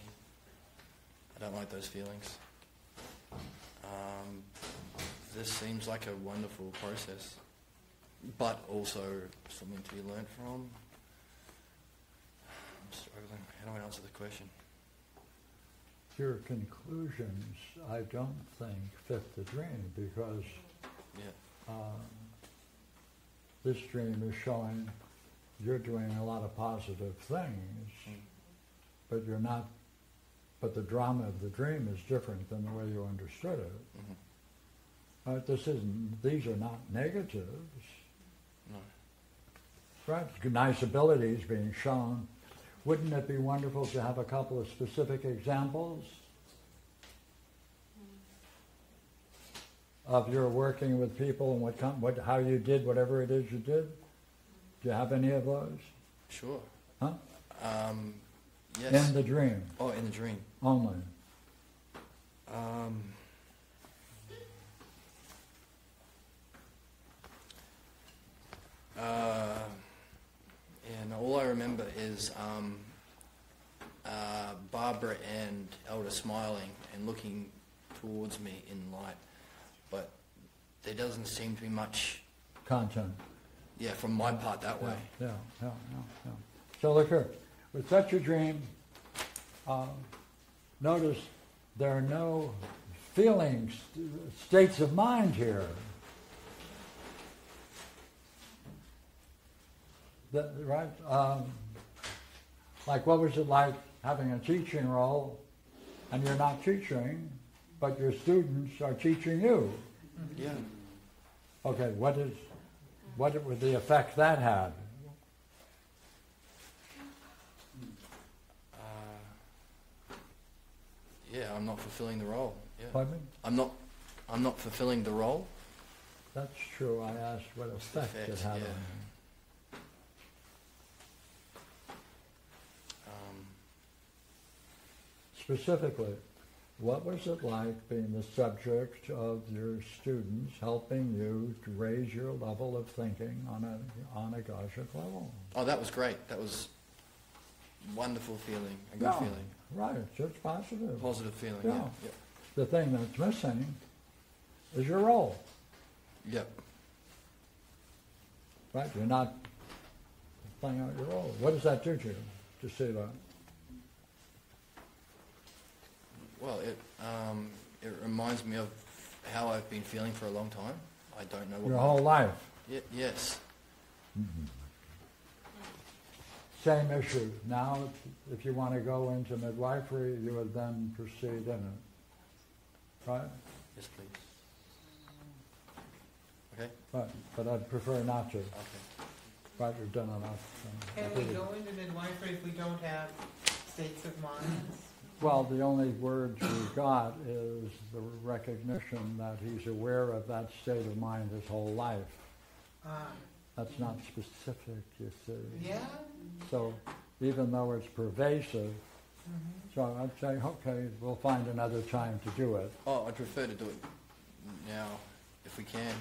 I don't like those feelings. This seems like a wonderful process, but also something to be learnt from. I'm struggling. How do I answer the question? Your conclusions, I don't think, fit the dream because this dream is showing you're doing a lot of positive things, but you're not. But the drama of the dream is different than the way you understood it. This isn't. These are not negatives. No. Right. Nice abilities being shown. Wouldn't it be wonderful to have a couple of specific examples of your working with people and what how you did whatever it is you did? Do you have any of those? Sure. Huh? Yes. In the dream. Oh, in the dream. Only. And all I remember is Barbara and Elder smiling and looking towards me in light, but there doesn't seem to be much content. Yeah, from my part that way. Yeah. So look here, with such a dream, notice there are no feelings, states of mind here. Right? Like, what was it like having a teaching role and you're not teaching, but your students are teaching you? Yeah. Okay, what was the effect that had? Yeah, I'm not fulfilling the role. Yeah. Pardon me? I'm not fulfilling the role. That's true. I asked what effect it had on you. Specifically, what was it like being the subject of your students helping you to raise your level of thinking on a Gajic level? Oh, that was great. That was a wonderful feeling, a good feeling. Right, just positive. Positive feeling, yeah. The thing that's missing is your role. Yep. Right, you're not playing out your role. What does that do to you, to see that? Well, it reminds me of how I've been feeling for a long time. I don't know what your whole life. Yes. Same issue. Now, if you want to go into midwifery, you would then proceed in it, right? Yes, please. Okay. Right, but I'd prefer not to. Okay. Right, you've done enough. Can we go into midwifery if we don't have states of mind? Well, the only words we got is the recognition that he's aware of that state of mind his whole life. That's not specific, you see. Yeah. So even though it's pervasive, so I'd say, okay, we'll find another time to do it. Oh, I'd prefer to do it now, if we can.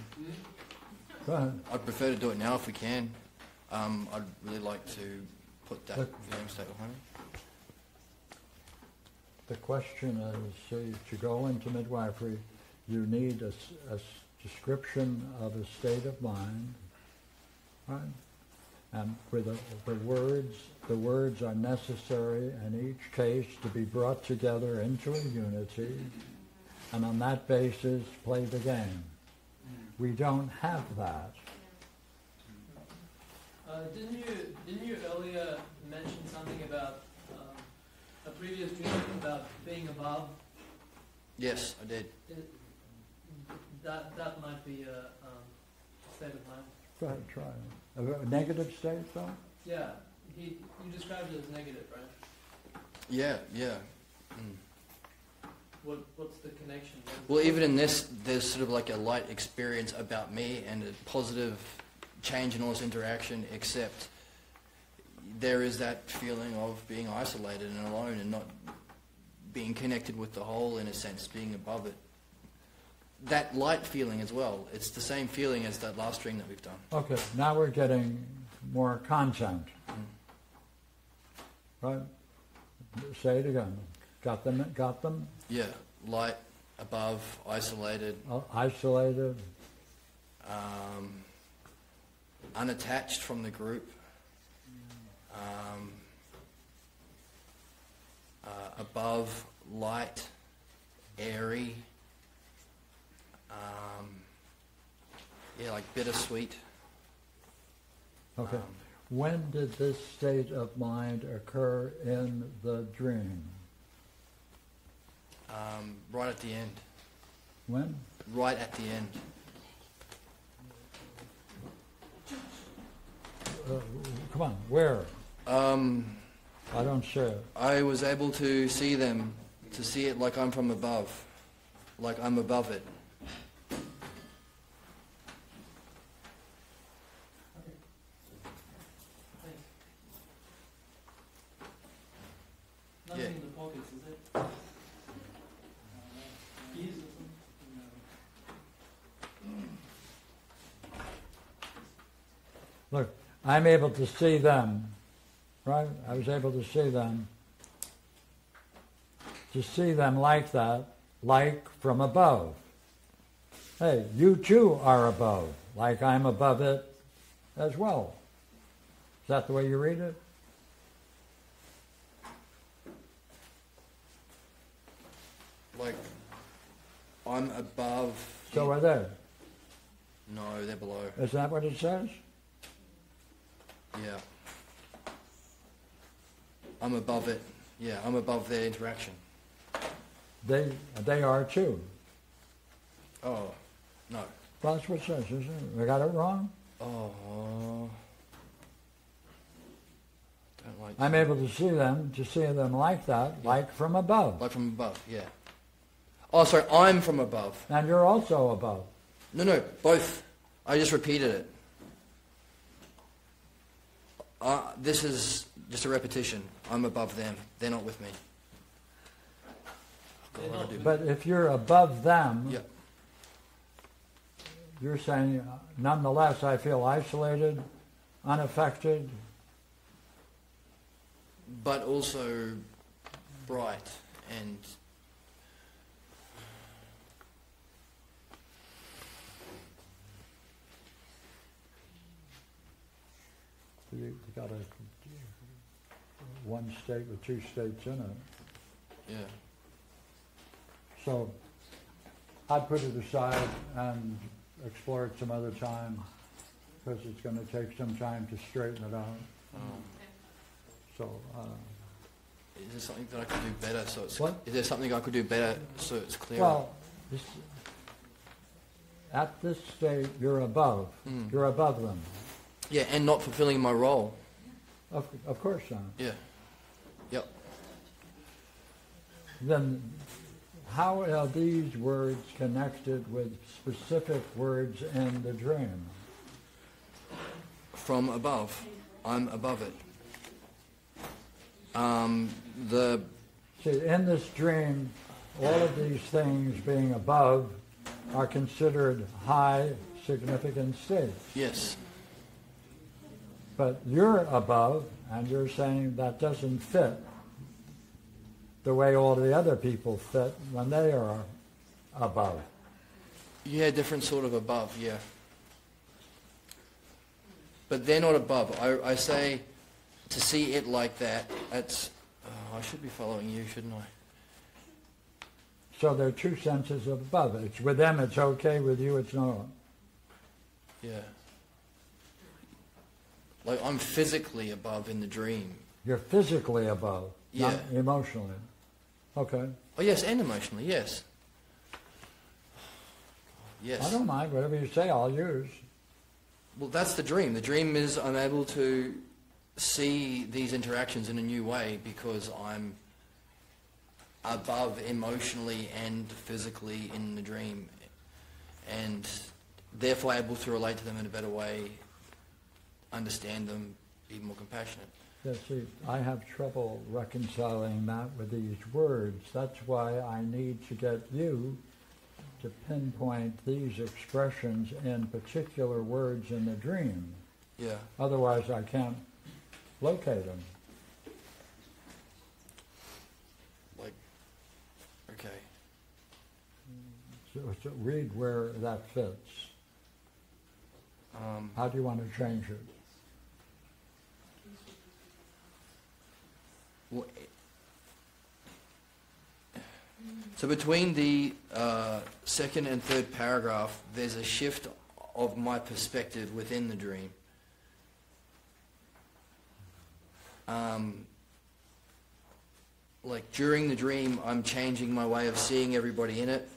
Go ahead. I'd prefer to do it now if we can. I'd really like to put that feeling state behind me. The question is, see, to go into midwifery, you need a description of a state of mind, right? And with the words are necessary in each case to be brought together into a unity, and on that basis, play the game. We don't have that. Didn't you earlier mention something about a previous dream about being above? Yes, I did. That might be a state of mind. Go ahead, try it. A negative state, though? Yeah. You described it as negative, right? Yeah. What's the connection? Well, even in this, there's sort of like a light experience about me and a positive change in all this interaction, except there is that feeling of being isolated and alone and not being connected with the whole, in a sense, being above it. That light feeling as well, it's the same feeling as that last string that we've done. Okay, now we're getting more content. Right? Say it again. Got them? Got them? Yeah. Light, above, isolated. Oh, isolated. Unattached from the group. Above, light, airy. Yeah, like bittersweet. Okay. When did this state of mind occur in the dream? Right at the end. When? Right at the end. Come on, where? I don't share. I was able to see them, to see it like I'm from above, like I'm above it. Nothing in the pockets, is it? Keys or something? Look, I'm able to see them, right? I was able to see them. To see them like that, like from above. Hey, you too are above, like I'm above it as well. Is that the way you read it? Like, I'm above... So are they? No, they're below. Is that what it says? Yeah. I'm above it. Yeah, I'm above their interaction. They are too. Oh, no. That's what it says, isn't it? We got it wrong? Oh. Don't like I'm able to see them like that, yeah. Like from above. Like from above, yeah. Oh, sorry, I'm from above. And you're also above. No, no, both. I just repeated it. This is just a repetition. I'm above them. They're not with me. God, what do I do? But if you're above them, yeah. You're saying, nonetheless, I feel isolated, unaffected. But also bright and... You got a one state with two states in it. Yeah. So I put it aside and explore it some other time because it's going to take some time to straighten it out. So. Is there something that I could do better? So it's what? Is there something I could do better so it's clearer? Well, at this state, you're above. You're above them. Yeah, and not fulfilling my role. Of course not. Yeah. Yep. Then how are these words connected with specific words in the dream? From above. I'm above it. See, in this dream, all of these things being above are considered high significant states. Yes. But you're above, and you're saying that doesn't fit the way all the other people fit when they are above. Yeah, different sort of above, yeah. But they're not above. I say to see it like that, it's... Oh, I should be following you, shouldn't I? So there are two senses above it. With them, it's okay. With you, it's not. Yeah. Like, I'm physically above in the dream. You're physically above, yeah. Not emotionally. Okay. Oh, yes, and emotionally, yes. Yes. I don't mind. Whatever you say, I'll use. Well, that's the dream. The dream is I'm able to see these interactions in a new way because I'm above emotionally and physically in the dream, and therefore able to relate to them in a better way, understand them, be more compassionate. Yeah, see, I have trouble reconciling that with these words. That's why I need to get you to pinpoint these expressions in particular words in the dream. Yeah. Otherwise, I can't locate them. Like, okay. So read where that fits. How do you want to change it? Well, so between the second and third paragraph, there's a shift of my perspective within the dream. Like during the dream, I'm changing my way of seeing everybody in it,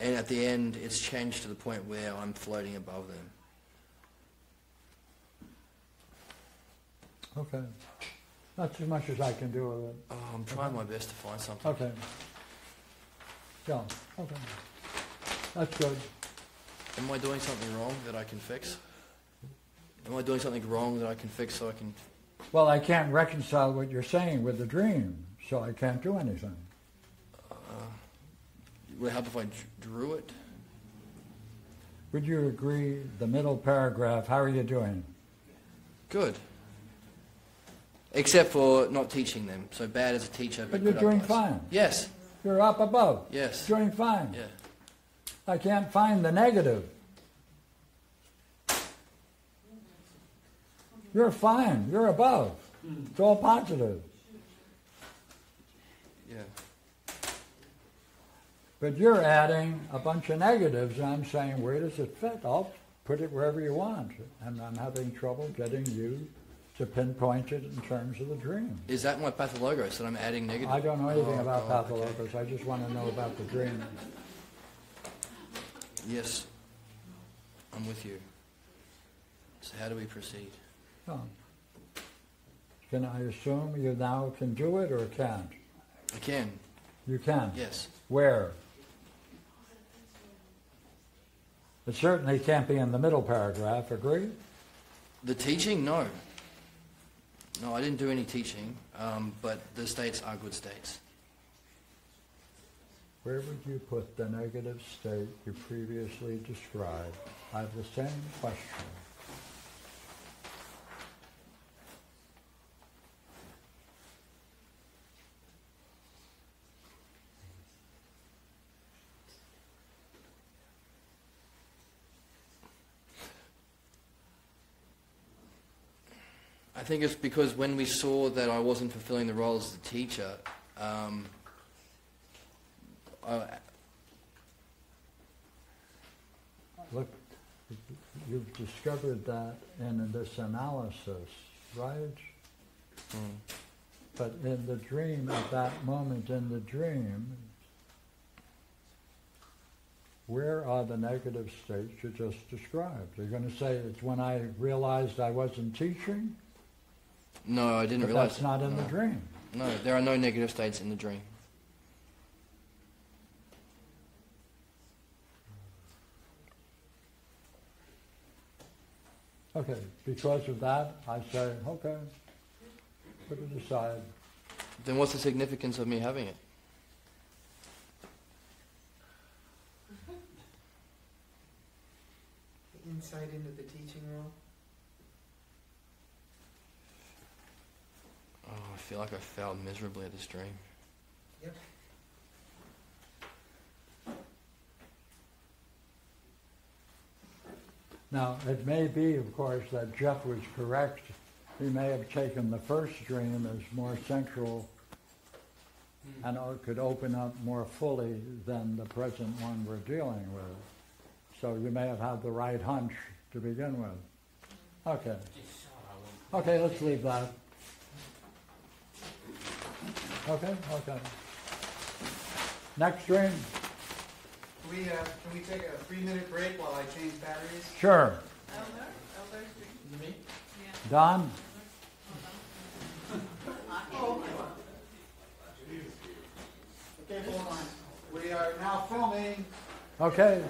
and at the end, it's changed to the point where I'm floating above them. Okay. Not too much as I can do with it. Oh, I'm trying my best to find something. Okay. Yeah, okay. That's good. Am I doing something wrong that I can fix? Am I doing something wrong that I can fix so I can... Well, I can't reconcile what you're saying with the dream, so I can't do anything. Would it help if I drew it? Would you agree, the middle paragraph, how are you doing? Good. Except for not teaching them. So bad as a teacher. But you're doing fine. Yes. You're up above. Yes. Doing fine. Yeah. I can't find the negative. You're fine. You're above. It's all positive. Yeah. But you're adding a bunch of negatives, and I'm saying, where does it fit? I'll put it wherever you want. And I'm having trouble getting you to pinpoint it in terms of the dream. Is that my pathologos, that I'm adding negative? I don't know anything about pathologos. Okay. I just want to know about the dream. Yes, I'm with you. So how do we proceed? Oh. Can I assume you now can do it or can't? I can. You can? Yes. Where? It certainly can't be in the middle paragraph, agree? The teaching? No. No, I didn't do any teaching, but the states are good states. Where would you put the negative state you previously described? I have the same question. I think it's because when we saw that I wasn't fulfilling the role as the teacher, Look, you've discovered that in this analysis, right? Mm. But in the dream, at that moment in the dream, where are the negative states you just described? Are you going to say it's when I realized I wasn't teaching? No, I didn't realize. That's not in the dream. No, there are no negative states in the dream. Okay, because of that, I say, okay, put it aside. Then what's the significance of me having it? The insight into the teaching role? I feel like I failed miserably at this dream. Yep. Now, it may be, of course, that Jeff was correct. He may have taken the first dream as more central and it could open up more fully than the present one we're dealing with. So you may have had the right hunch to begin with. Okay. Okay, let's leave that. Okay, okay. Next dream. Can we take a 3-minute break while I change batteries? Sure. Elder's dream. Me? Yeah. Don? Don? Okay, hold on. We are now filming. Okay.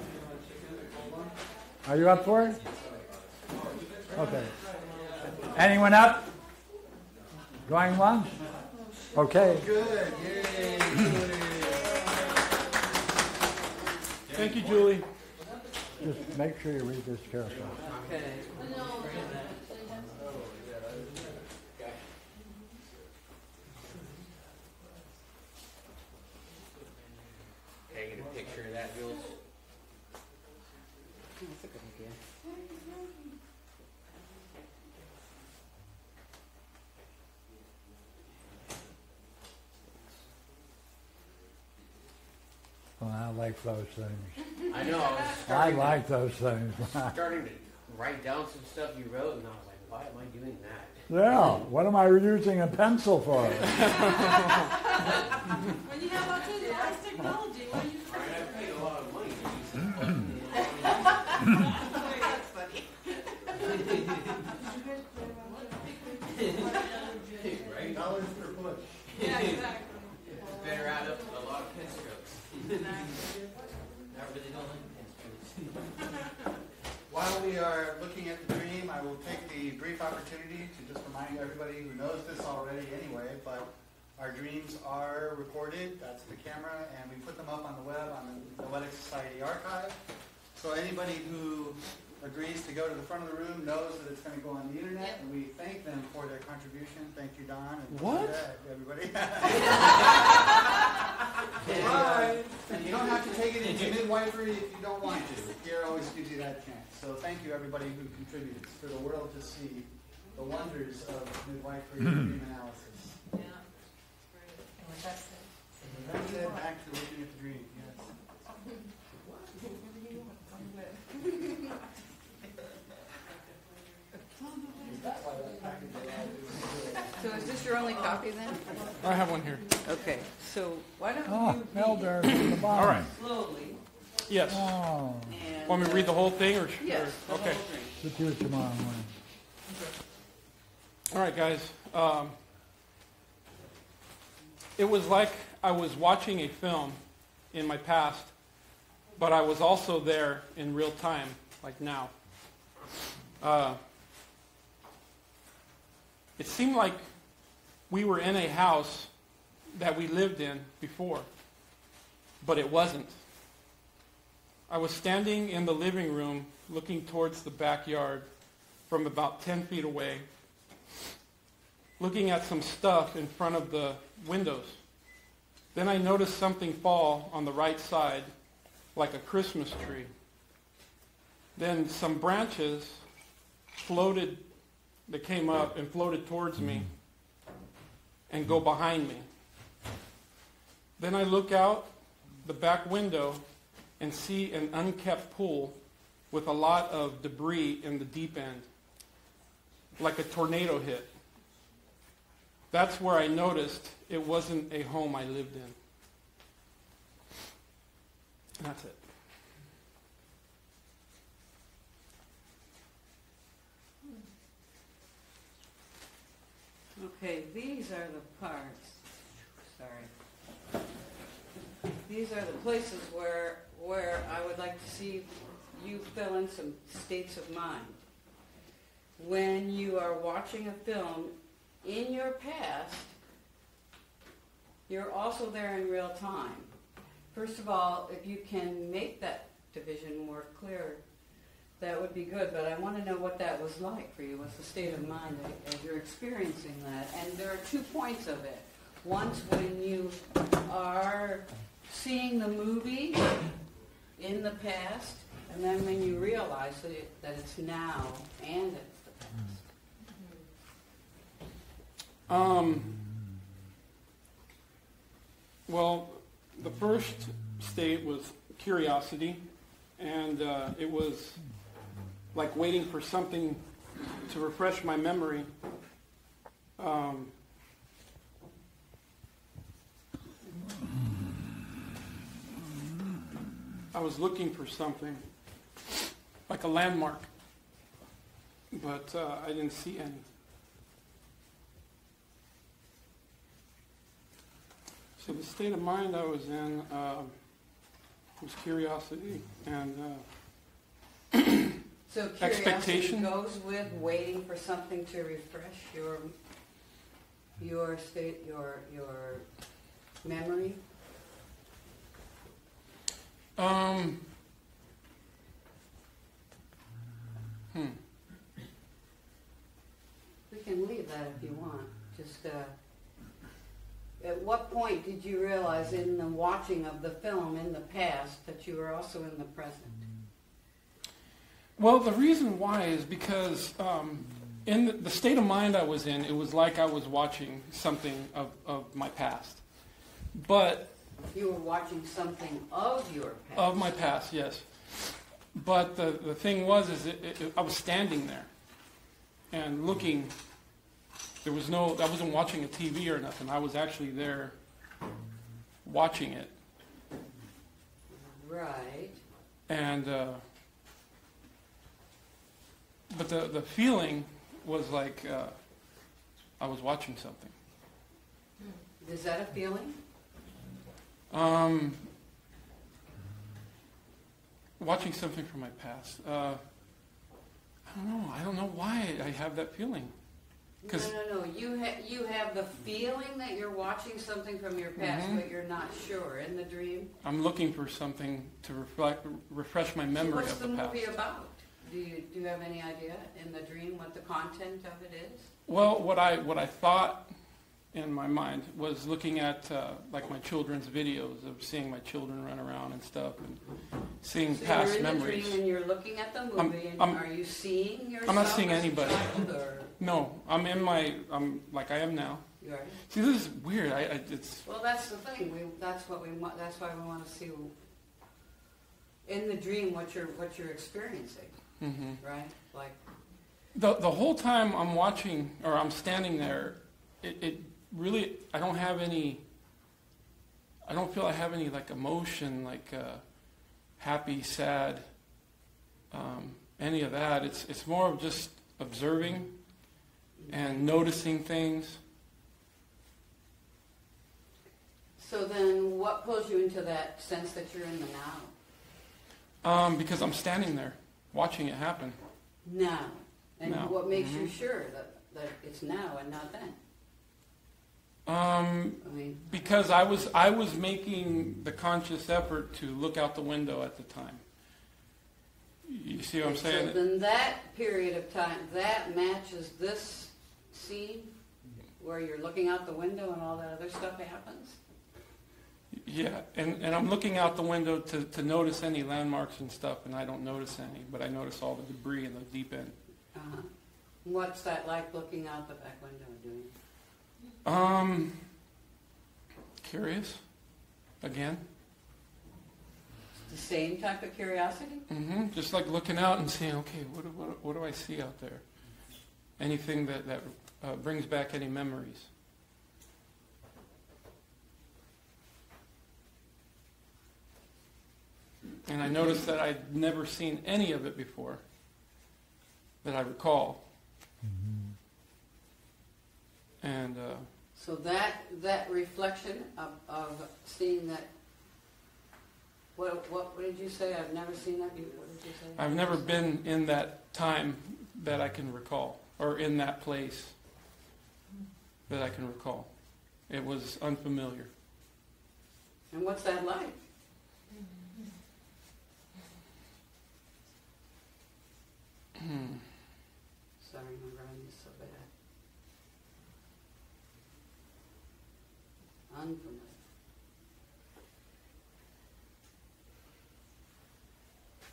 Are you up for it? Okay. Anyone up? Going once? Okay. Good. Yay, Julie. Thank you, Julie. Just make sure you read this carefully. Okay. Can I get a picture of that, Jules? That's a good idea. Well, I like those things. I know. I like those things. Starting to write down some stuff you wrote, and I was like, why am I doing that? Yeah. What am I using a pencil for? When you have all this nice technology, what do you think? I paid a lot of money to use that. That's funny. Right? $1 per push. Yeah, exactly. It's better add up to a lot of pen strokes. While we are looking at the dream, I will take the brief opportunity to just remind everybody who knows this already anyway, but our dreams are recorded, that's the camera, and we put them up on the web on the Noetic Society archive. So anybody who agrees to go to the front of the room knows that it's going to go on the internet, and we thank them for their contribution. Thank you, Don, and Jed, everybody. Bye. And you don't have to take it into midwifery if you don't want to. Pierre always gives you that chance. So thank you, everybody who contributes, for the world to see the wonders of midwifery and dream analysis. Yeah, that's great. That's it. Back to looking at the dream. Yes. So is this your only copy then? I have one here. Okay. So why don't you Elder read the bottom. All right. Slowly. Yes. Oh. Want me to read the whole thing? Or yes. Or, okay. Let's do it tomorrow morning. All right, guys. It was like I was watching a film in my past, but I was also there in real time, like now. It seemed like we were in a house that we lived in before, but it wasn't. I was standing in the living room looking towards the backyard from about 10 feet away, looking at some stuff in front of the windows. Then I noticed something fall on the right side like a Christmas tree. Then some branches floated that came up and floated towards me and go behind me. Then I look out the back window and see an unkept pool with a lot of debris in the deep end, like a tornado hit. That's where I noticed it wasn't a home I lived in. That's it. Okay, these are the parts. Sorry. These are the places where I would like to see you fill in some states of mind. When you are watching a film in your past, you're also there in real time. First of all, if you can make that division more clear, that would be good, but I want to know what that was like for you. What's the state of mind as you're experiencing that? And there are 2 points of it. Once when you are seeing the movie in the past, and then when you realize that it's now and it's the past. Well, the first state was curiosity, and it was like waiting for something to refresh my memory. I was looking for something, like a landmark, but I didn't see any. So the state of mind I was in was curiosity and so expectation goes with waiting for something to refresh your state, your memory. We can leave that if you want. Just at what point did you realize in the watching of the film in the past that you were also in the present? Well, the reason why is because in the state of mind I was in, it was like I was watching something of my past. But you were watching something of your past. Of my past, yes. But the thing was, is I was standing there and looking. There was no, I wasn't watching a TV or nothing. I was actually there watching it. Right. And, but the feeling was like I was watching something. Is that a feeling? Watching something from my past. I don't know. I don't know why I have that feeling. No, no, no. You have the feeling that you're watching something from your past, but you're not sure in the dream. I'm looking for something to refresh my memory of the past. What's the movie about? Do you have any idea in the dream what the content of it is? Well, what I thought in my mind was looking at like my children's videos of seeing my children run around and stuff and seeing so past memories. So you're in the dream and you're looking at the movie and are you seeing yourself? I'm not seeing anybody. No, I'm in my, I'm like I am now. You are. See, this is weird. It's. Well, that's the thing. That's why we want to see in the dream what you're experiencing. Mm-hmm. Right? Like. The whole time I'm watching or I'm standing there, it really I don't have any. I don't feel I have any like emotion, like happy, sad, any of that. It's more of just observing and noticing things. So then what pulls you into that sense that you're in the now? Because I'm standing there watching it happen. Now. And now. What makes you sure that it's now and not then? Because I was making the conscious effort to look out the window at the time. You see what I'm saying? So then that period of time, that matches this scene where you're looking out the window and all that other stuff happens? Yeah, and I'm looking out the window to notice any landmarks and stuff, and I don't notice any, but I notice all the debris in the deep end. Uh-huh. What's that like, looking out the back window and doing it? Curious, again. The same type of curiosity? Mm-hmm. Just like looking out and seeing, okay, what do I see out there? Anything that brings back any memories. And I noticed that I'd never seen any of it before that I recall. Mm-hmm. And so that reflection of seeing that. What did you say? I've never seen that. What did you say? I've never been in that time that I can recall, or in that place that I can recall. It was unfamiliar. And what's that like? Sorry, my brain is so bad. Unfamiliar.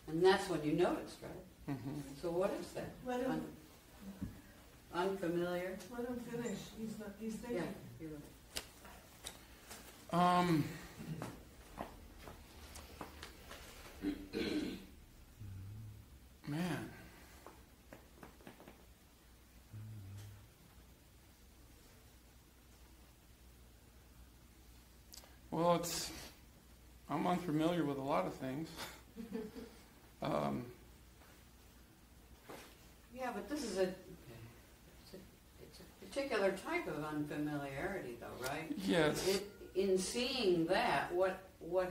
And that's when you noticed, right? Mm-hmm. So what is that? Unfamiliar? Let him finish. He's thinking. Yeah, you're right. Man. Well, I'm unfamiliar with a lot of things. Yeah, but this is it's a particular type of unfamiliarity, though, right? Yes. It, in seeing that, what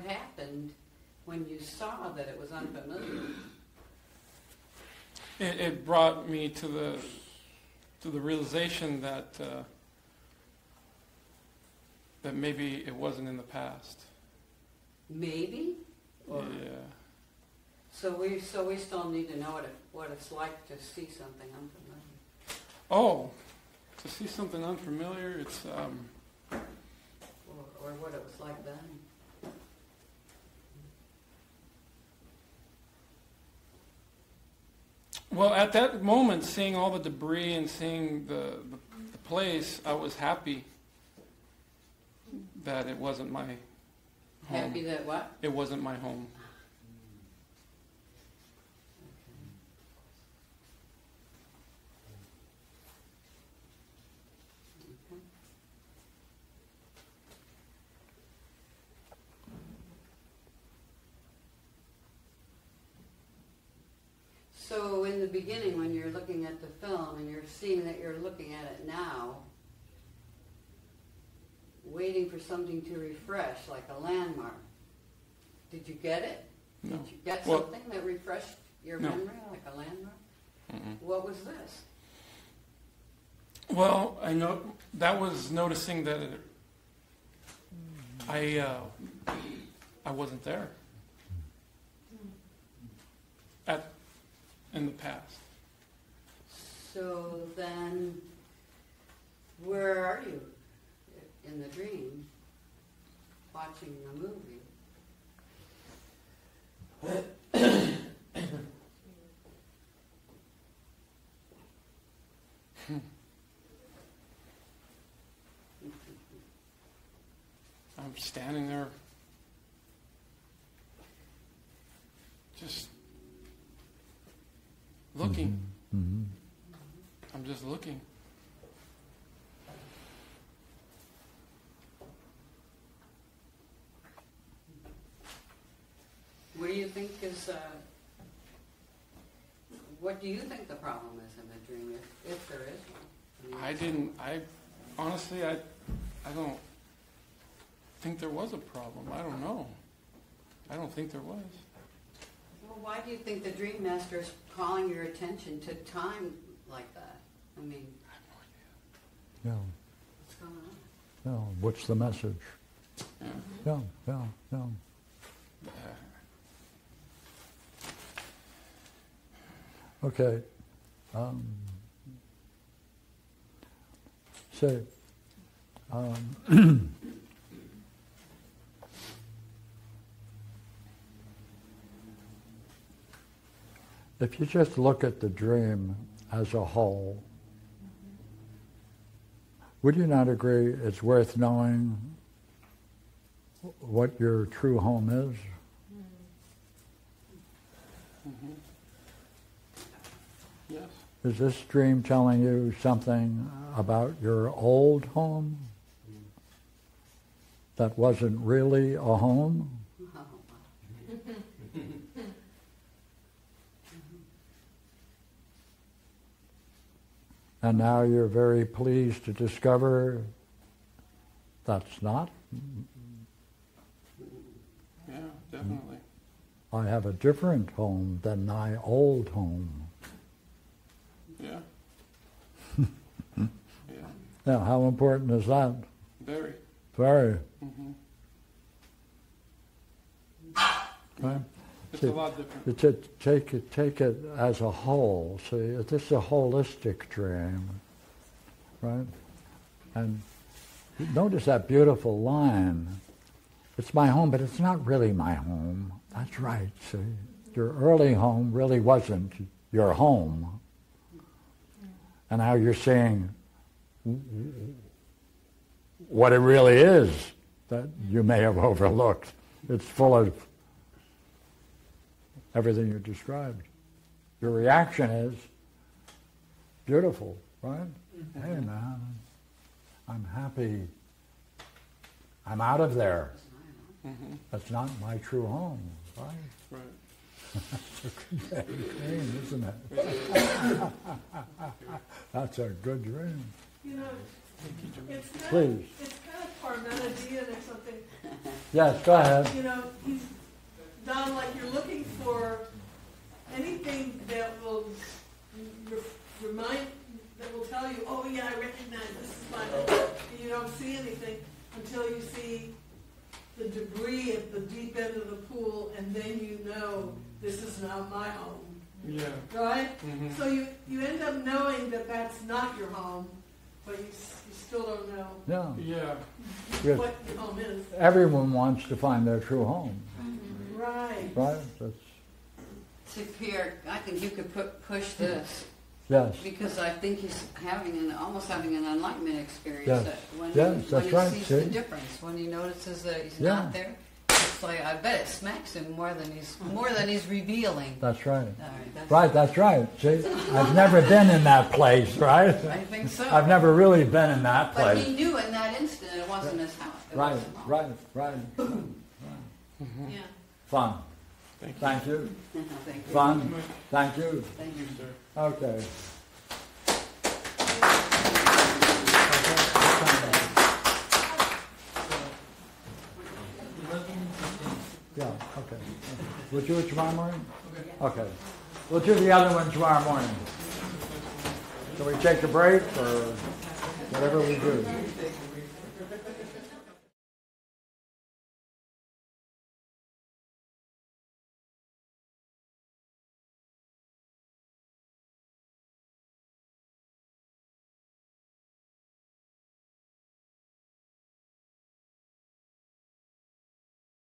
happened when you saw that it was unfamiliar? It brought me to the realization that that maybe it wasn't in the past. Maybe? Or yeah. So we still need to know what it's like to see something unfamiliar. Oh, to see something unfamiliar, it's or what it was like then. Well, at that moment, seeing all the debris and seeing the place, I was happy that it wasn't my home. Happy that what? It wasn't my home. So in the beginning, when you're looking at the film and you're seeing that you're looking at it now, waiting for something to refresh, like a landmark, did you get it? No. Did you get something that refreshed your memory, like a landmark? Mm-hmm. What was this? Well, I know that was noticing that I wasn't there. In the past. So then, where are you in the dream, watching the movie? I'm standing there, just looking. Mm-hmm. I'm just looking. What do you think is, what do you think the problem is in the dream, if there is one? I honestly don't think there was a problem. I don't know. I don't think there was. Well, why do you think the dream master is calling your attention to time like that? I mean, I have no idea. Yeah. What's going on? No. Yeah. What's the message? Yeah. Yeah. Yeah. Yeah. Okay. So. If you just look at the dream as a whole, would you not agree it's worth knowing what your true home is? Mm-hmm. Yes. Is this dream telling you something about your old home that wasn't really a home? And now you're very pleased to discover that's not. Yeah, definitely. I have a different home than my old home. Yeah. Yeah. Now, how important is that? Very. Very. Mm-hmm. Right? It's a lot different. Take it as a whole. See, this is a holistic dream, right? And notice that beautiful line. It's my home, but it's not really my home. That's right, see. Your early home really wasn't your home. And now you're seeing what it really is that you may have overlooked. It's full of everything you described. Your reaction is beautiful, right? Mm-hmm. Hey man, I'm happy. I'm out of there. Mm-hmm. That's not my true home, right? Right. That's a good dream, isn't it? That's a good dream. You know, Please. It's kind of Parmenidean or something. Yes, go ahead. You know, he's, Don, like you're looking for anything that will remind, that will tell you, oh yeah, I recognize this is my life. You don't see anything until you see the debris at the deep end of the pool, and then you know this is not my home. Yeah. Right? Mm-hmm. So you end up knowing that that's not your home, but you still don't know. No. Yeah. What your home is. Everyone wants to find their true home. Mm-hmm. Right. Right. That's. So Pierre, I think you could push this. Yes. Because I think he's having almost having an enlightenment experience. Yes. That when he sees the difference, when he notices that he's not there. It's like, I bet it smacks him more than he's revealing. That's right. That's right. See, I've never been in that place, right? I think so. I've never really been in that place. But he knew in that instant it wasn't his house. Right. Mm-hmm. Yeah. Fun. Thank you. Thank you. Fun. Thank you. Thank you, sir. Okay. Yeah, okay. We'll do it tomorrow morning? Okay. We'll do the other one tomorrow morning. Shall we take a break or whatever we do?